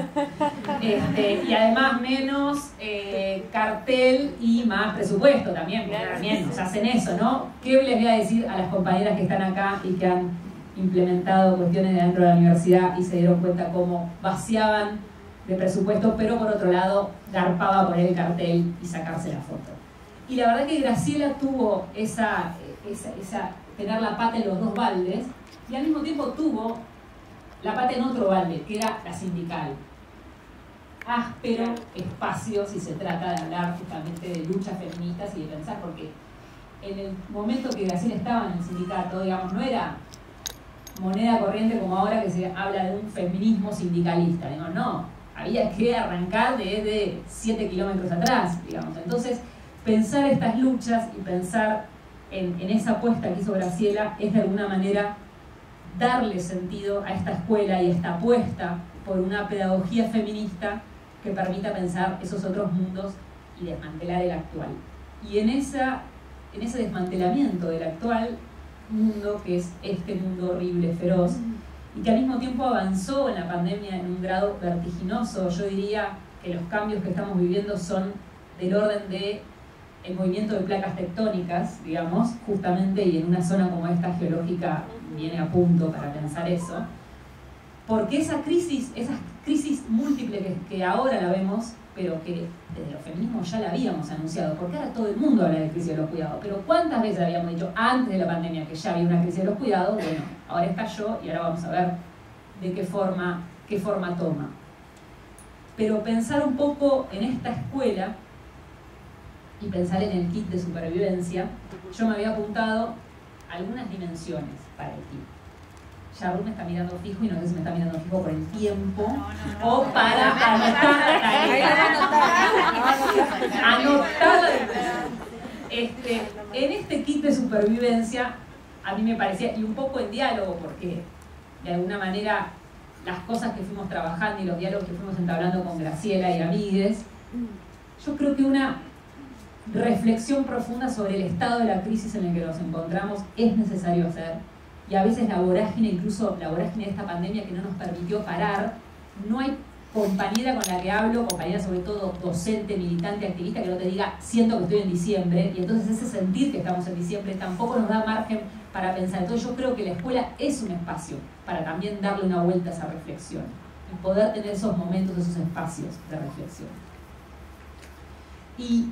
Este, y además menos eh, cartel y más presupuesto también, porque también nos hacen eso, ¿no? ¿Qué les voy a decir a las compañeras que están acá y que han implementado cuestiones de dentro de la universidad y se dieron cuenta cómo vaciaban de presupuesto, pero por otro lado garpaba poner el cartel y sacarse la foto. Y la verdad que Graciela tuvo esa, esa, esa tener la pata en los dos baldes, y al mismo tiempo tuvo la pata en otro balde, que era la sindical. Áspero espacio si se trata de hablar justamente de luchas feministas y de pensar, porque en el momento que Graciela estaba en el sindicato, digamos, no era moneda corriente como ahora que se habla de un feminismo sindicalista, digamos, no, había que arrancar desde siete kilómetros atrás, digamos. Entonces, pensar estas luchas y pensar en, en esa apuesta que hizo Graciela es de alguna manera darle sentido a esta escuela y a esta apuesta por una pedagogía feminista que permita pensar esos otros mundos y desmantelar el actual. Y en, esa, en ese desmantelamiento del actual mundo, que es este mundo horrible, feroz, y que al mismo tiempo avanzó en la pandemia en un grado vertiginoso, yo diría que los cambios que estamos viviendo son del orden de el movimiento de placas tectónicas, digamos, justamente, y en una zona como esta geológica viene a punto para pensar eso, porque esa crisis, esas crisis múltiples que, que ahora la vemos, pero que desde los feminismos ya la habíamos anunciado, porque ahora todo el mundo habla de crisis de los cuidados, pero ¿cuántas veces habíamos dicho antes de la pandemia que ya había una crisis de los cuidados? Bueno, ahora estalló y ahora vamos a ver de qué forma, qué forma toma. Pero pensar un poco en esta escuela y pensar en el kit de supervivencia, yo me había apuntado algunas dimensiones para el kit. Ya Ruth me está mirando fijo y no sé si me está mirando fijo por el tiempo no, no, no, o para no, anotar la lista. Anotar la lista. Este, en este kit de supervivencia, a mí me parecía, y un poco en diálogo, porque de alguna manera las cosas que fuimos trabajando y los diálogos que fuimos entablando con Graciela y amigues, yo creo que una reflexión profunda sobre el estado de la crisis en el que nos encontramos es necesario hacer. Y a veces la vorágine, incluso la vorágine de esta pandemia que no nos permitió parar, no hay compañera con la que hablo, compañera sobre todo docente, militante, activista, que no te diga siento que estoy en diciembre, y entonces ese sentir que estamos en diciembre tampoco nos da margen para pensar. Entonces yo creo que la escuela es un espacio para también darle una vuelta a esa reflexión y poder tener esos momentos, esos espacios de reflexión. Y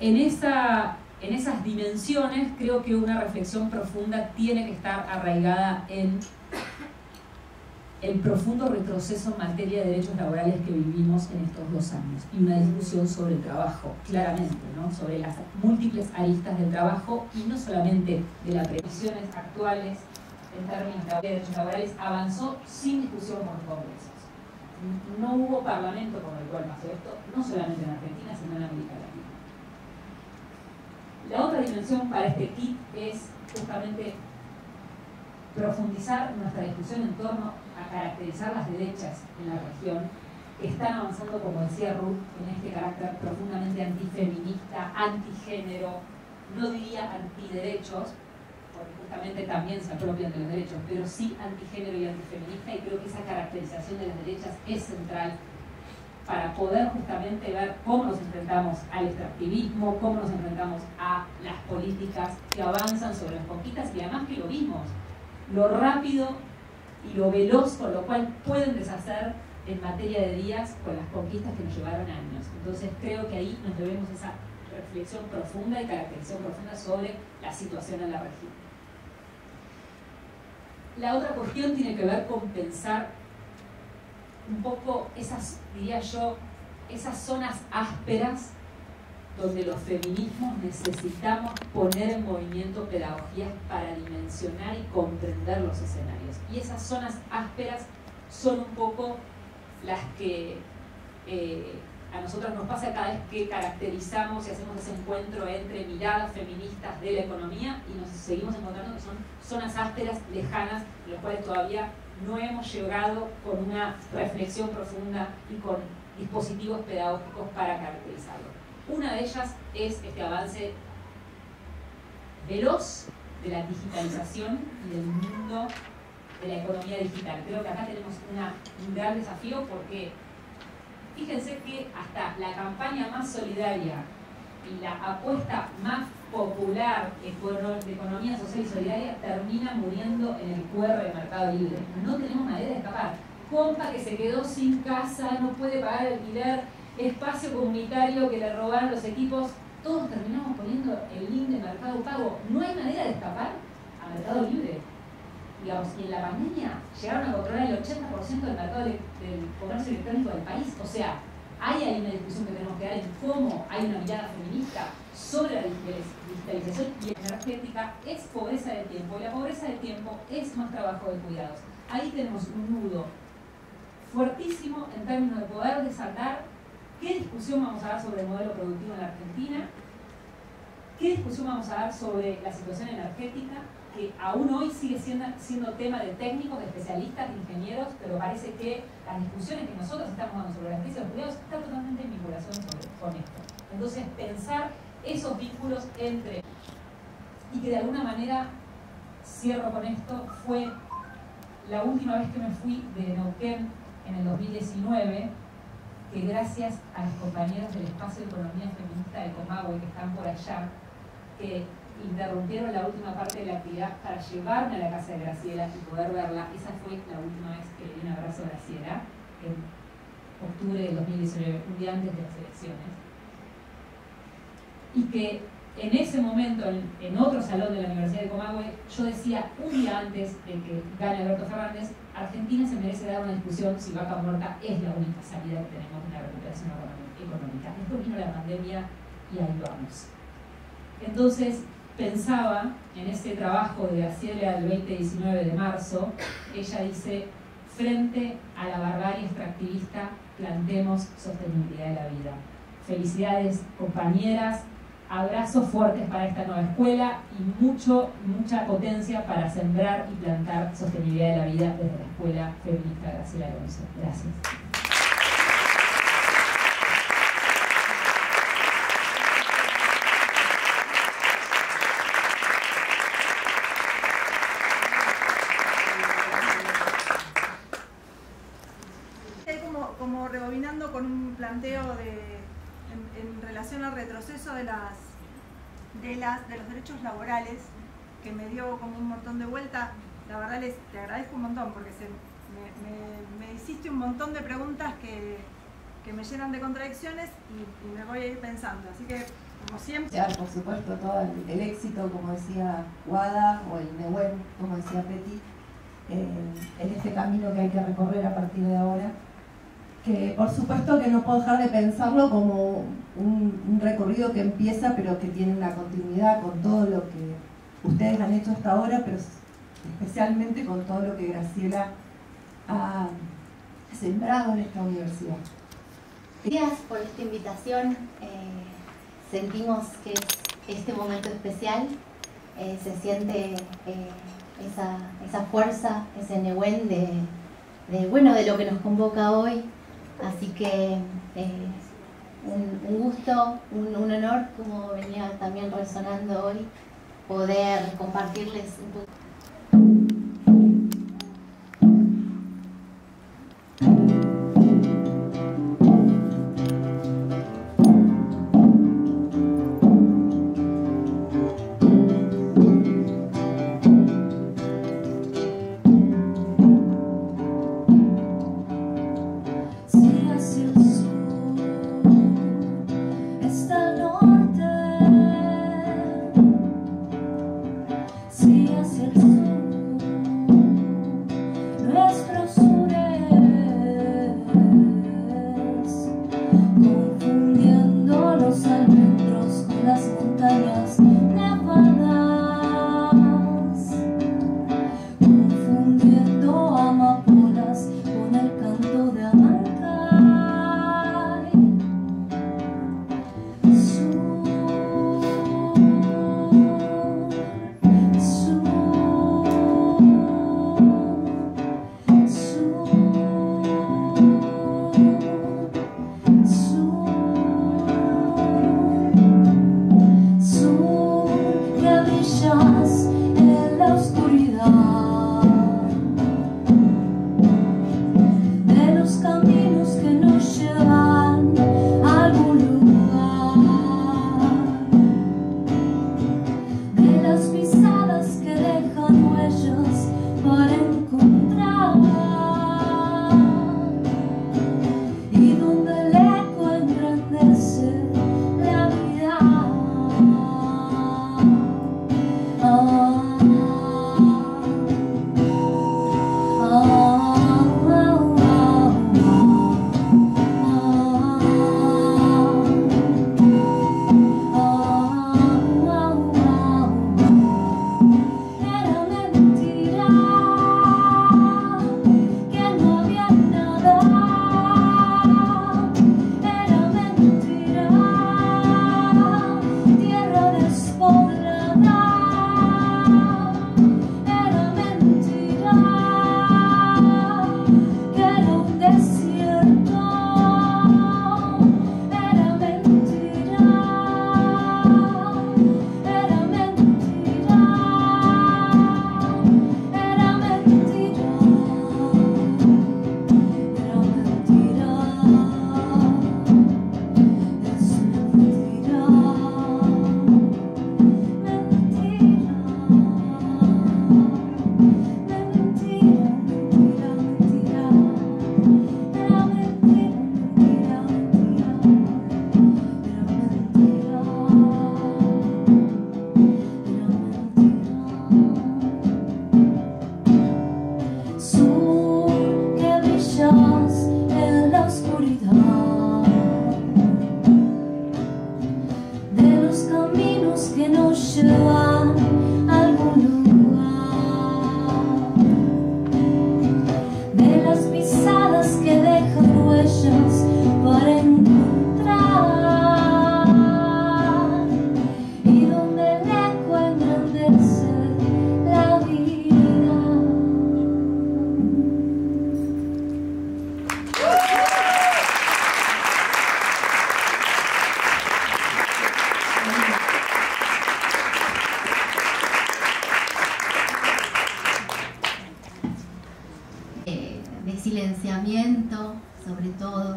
en esa... En esas dimensiones creo que una reflexión profunda tiene que estar arraigada en el profundo retroceso en materia de derechos laborales que vivimos en estos dos años y una discusión sobre el trabajo, claramente, ¿no? Sobre las múltiples aristas del trabajo y no solamente de las previsiones actuales en términos de derechos laborales, avanzó sin discusión por los congresos. No hubo parlamento con el cual pasó esto, no solamente en Argentina, sino en América Latina. La otra dimensión para este kit es justamente profundizar nuestra discusión en torno a caracterizar las derechas en la región que están avanzando, como decía Ruth, en este carácter profundamente antifeminista, antigénero, no diría antiderechos, porque justamente también se apropian de los derechos, pero sí antigénero y antifeminista, y creo que esa caracterización de las derechas es central para poder justamente ver cómo nos enfrentamos al extractivismo, cómo nos enfrentamos a las políticas que avanzan sobre las conquistas, y además que lo vimos, lo rápido y lo veloz con lo cual pueden deshacer en materia de días con las conquistas que nos llevaron años. Entonces creo que ahí nos debemos esa reflexión profunda y caracterización profunda sobre la situación en la región. La otra cuestión tiene que ver con pensar un poco esas, diría yo, esas zonas ásperas donde los feminismos necesitamos poner en movimiento pedagogías para dimensionar y comprender los escenarios. Y esas zonas ásperas son un poco las que eh, a nosotros nos pasa cada vez que caracterizamos y hacemos ese encuentro entre miradas feministas de la economía, y nos seguimos encontrando que son zonas ásperas, lejanas, en las cuales todavía no hemos llegado con una reflexión profunda y con dispositivos pedagógicos para caracterizarlo. Una de ellas es este avance veloz de la digitalización y del mundo de la economía digital. Creo que acá tenemos una, un gran desafío, porque fíjense que hasta la campaña más solidaria y la apuesta más popular de economía social y solidaria termina muriendo en el Q R de Mercado Libre. No tenemos manera de escapar. Compa que se quedó sin casa, no puede pagar alquiler, espacio comunitario que le robaron los equipos, todos terminamos poniendo el link de Mercado Pago. No hay manera de escapar a Mercado Libre. Digamos, y en la pandemia llegaron a controlar el ochenta por ciento del mercado del comercio electrónico del país. O sea, hay ahí una discusión que tenemos que dar en cómo hay una mirada feminista sobre la digitalización energética. Es pobreza de tiempo, y la pobreza de tiempo es más trabajo de cuidados. Ahí tenemos un nudo fuertísimo en términos de poder desatar qué discusión vamos a dar sobre el modelo productivo en la Argentina, qué discusión vamos a dar sobre la situación energética, que aún hoy sigue siendo, siendo tema de técnicos, de especialistas, de ingenieros, pero parece que las discusiones que nosotros estamos dando sobre la crisis de los cuidados están totalmente en vinculación con esto. Entonces, pensar esos vínculos entre... Y que de alguna manera, cierro con esto, fue la última vez que me fui de Neuquén en el dos mil diecinueve, que gracias a los compañeros del Espacio de Economía Feminista de Comahue, que están por allá, que interrumpieron la última parte de la actividad para llevarme a la casa de Graciela y poder verla. Esa fue la última vez que le di un abrazo a Graciela, en octubre del dos mil diecinueve, un día antes de las elecciones. Y que en ese momento, en otro salón de la Universidad de Comahue, yo decía, un día antes de que gane Alberto Fernández, Argentina se merece dar una discusión si Vaca Muerta es la única salida que tenemos de la recuperación económica. Después vino la pandemia y ahí vamos. Entonces, pensaba en ese trabajo de Graciela del veinte y diecinueve de marzo, ella dice, frente a la barbarie extractivista, plantemos sostenibilidad de la vida. Felicidades, compañeras, abrazos fuertes para esta nueva escuela y mucho, mucha potencia para sembrar y plantar sostenibilidad de la vida desde la Escuela Feminista Graciela Alonso. Gracias. De, las, de, las, de los derechos laborales, que me dio como un montón de vuelta. La verdad, les, te agradezco un montón porque se, me, me, me hiciste un montón de preguntas que, que me llenan de contradicciones y, y me voy a ir pensando. Así que, como siempre... Ya, por supuesto, todo el, el éxito, como decía Guada, o el Nehuen, como decía Peti, eh, en este camino que hay que recorrer a partir de ahora. Que por supuesto que no puedo dejar de pensarlo como un, un recorrido que empieza pero que tiene una continuidad con todo lo que ustedes han hecho hasta ahora, pero especialmente con todo lo que Graciela ha sembrado en esta universidad. Gracias por esta invitación. Eh, sentimos que es este momento especial, eh, se siente eh, esa, esa fuerza, ese Nehuen de, de, bueno, de lo que nos convoca hoy. Así que eh, un, un gusto, un, un honor, como venía también resonando hoy, poder compartirles un poco. empoderamiento, sobre todo,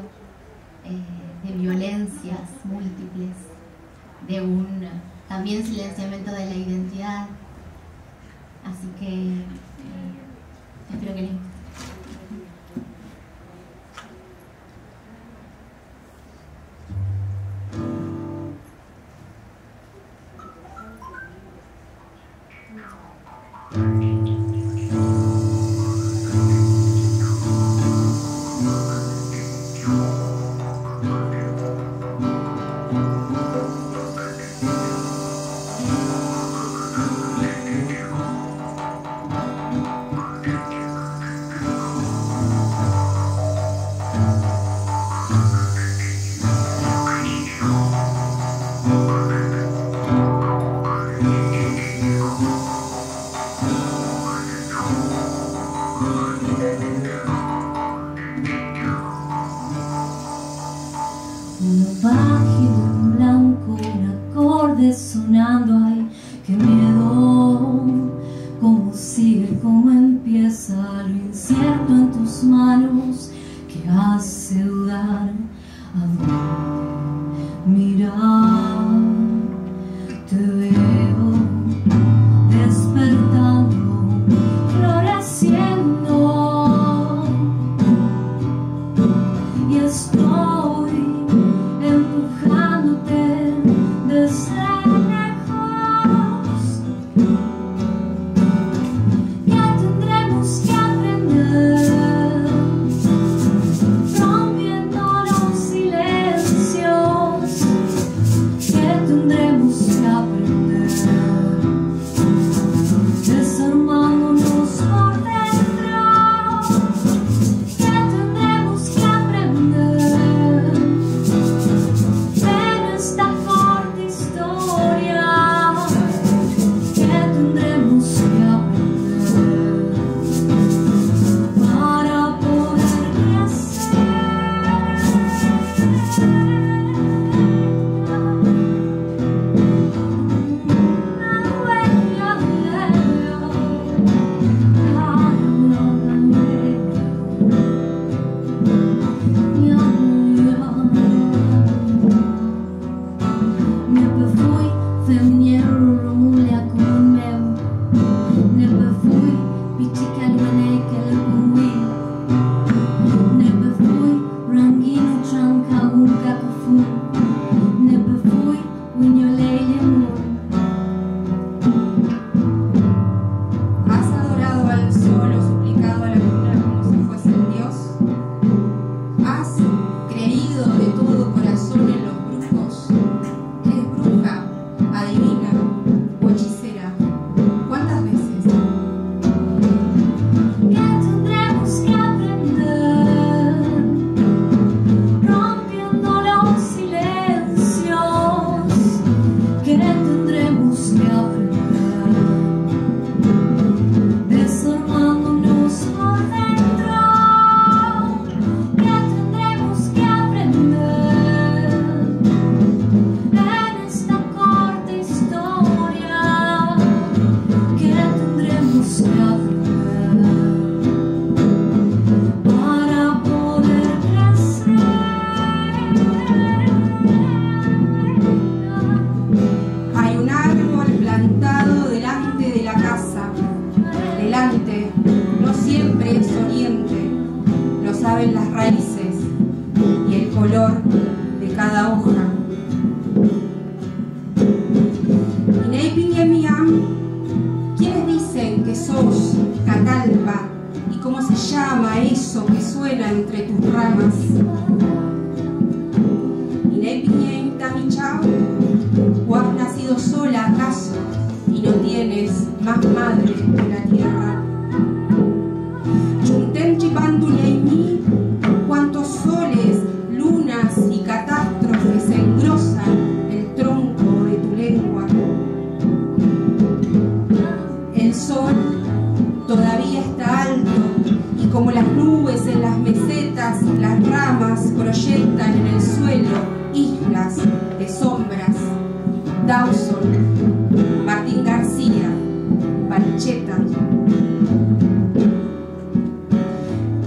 eh, de violencias múltiples, de un también silenciamiento de la identidad. Así que eh, espero que les guste.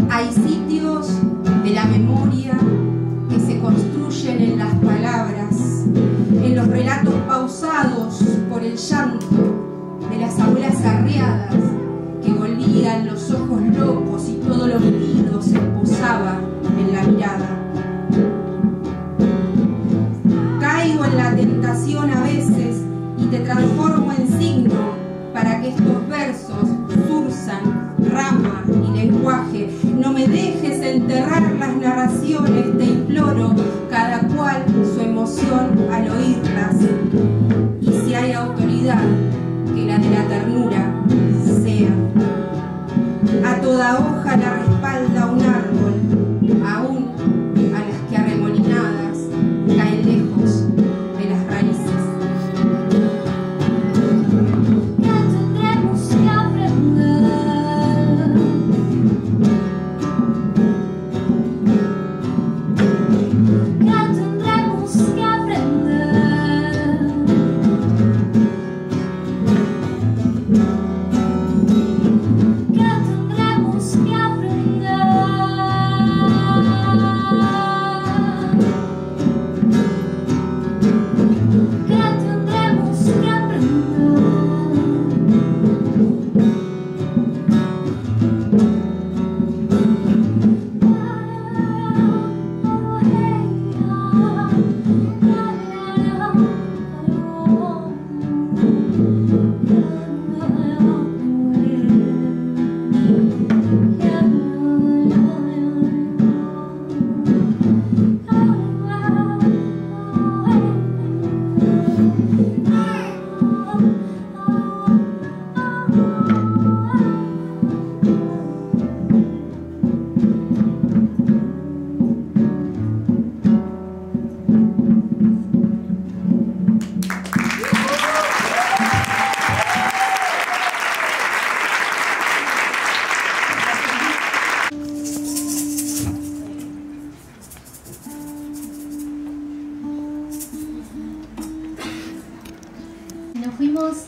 Hay sitios mirada, en la mirada. Caigo en la tentación a veces y te transformo en signo para que estos versos sursan rama y lenguaje. No me dejes enterrar las narraciones, te imploro, cada cual su emoción al oírlas. Y si hay autoridad, que la de la ternura sea. A toda hoja la respalda un árbol, aún a las que arremolinadas caen lejos de las raíces.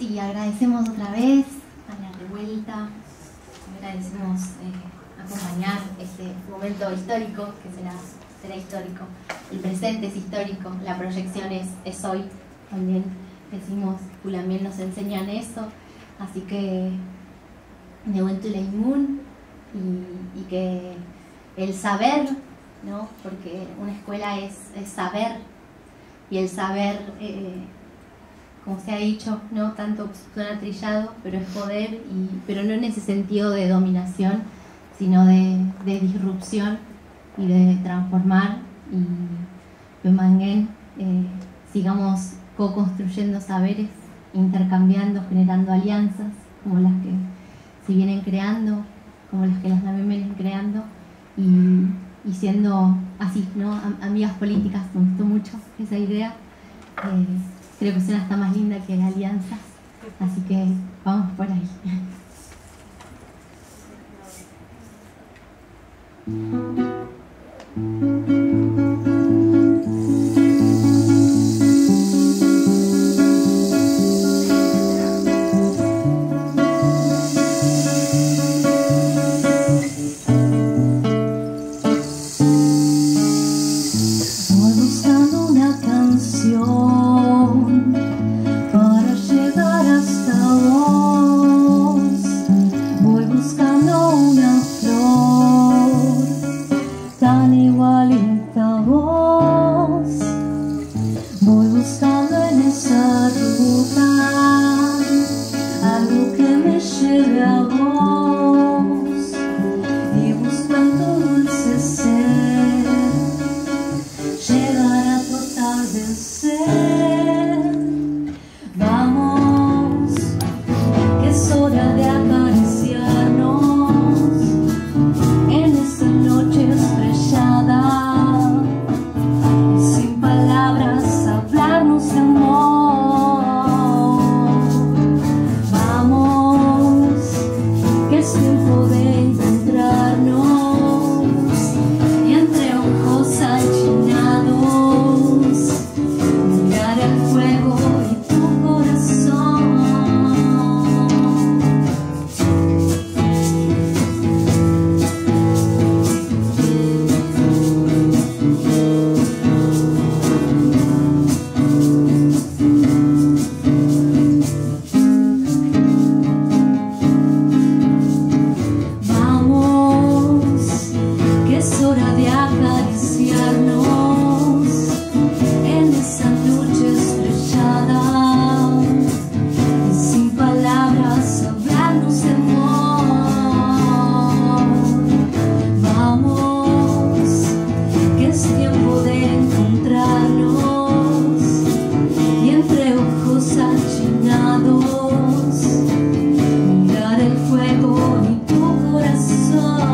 Y agradecemos otra vez a La Revuelta, agradecemos eh, acompañar este momento histórico, que será, será histórico, el presente es histórico, la proyección es, es hoy, también decimos, Culambién nos enseñan eso, así que Nehuentu Leimun y, y que el saber, ¿no? Porque una escuela es, es saber, y el saber... Eh, como se ha dicho, no tanto suena trillado, pero es poder, y, pero no en ese sentido de dominación, sino de, de disrupción y de transformar. Y Pemanguén, eh, sigamos co-construyendo saberes, intercambiando, generando alianzas, como las que se vienen creando, como las que las NAMEM vienen creando, y, y siendo así, ¿no? Amigas políticas, me gustó mucho esa idea. Eh, Creo que suena hasta más linda que alianzas, así que vamos por ahí. Buscando una flor hora de acariciarnos en esa noche estrellada y sin palabras hablarnos de amor. Vamos, que es tiempo de encontrarnos y entre ojos achinados mirar el fuego y tu corazón.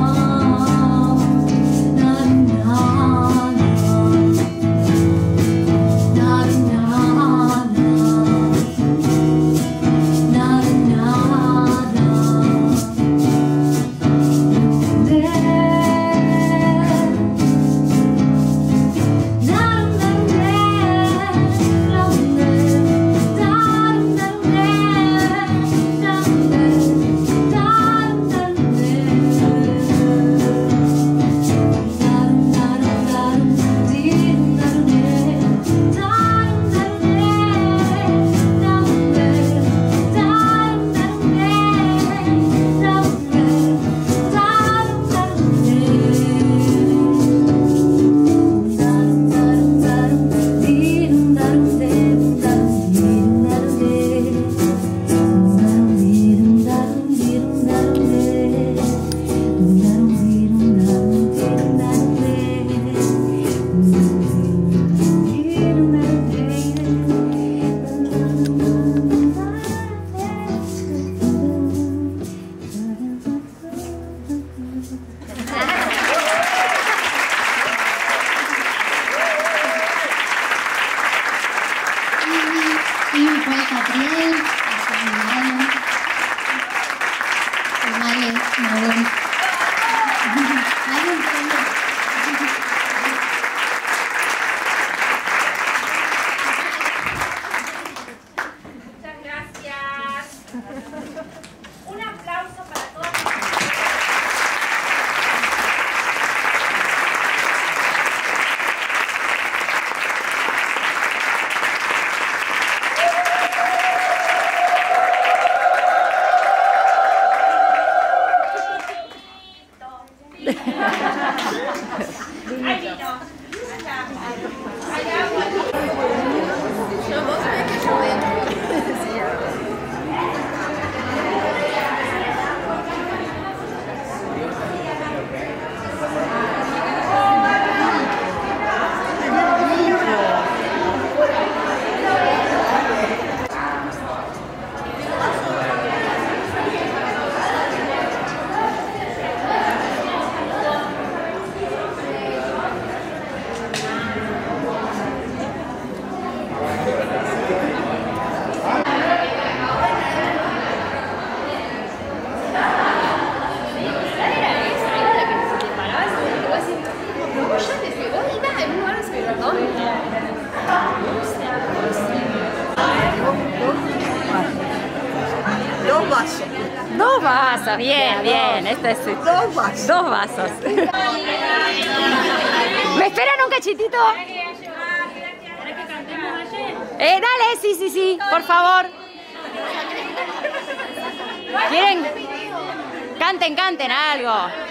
Bien, bien, este es dos vasos. Dos vasos. ¿Me esperan un cachitito? Eh, dale, sí, sí, sí, por favor. ¿Quieren? Canten, canten algo.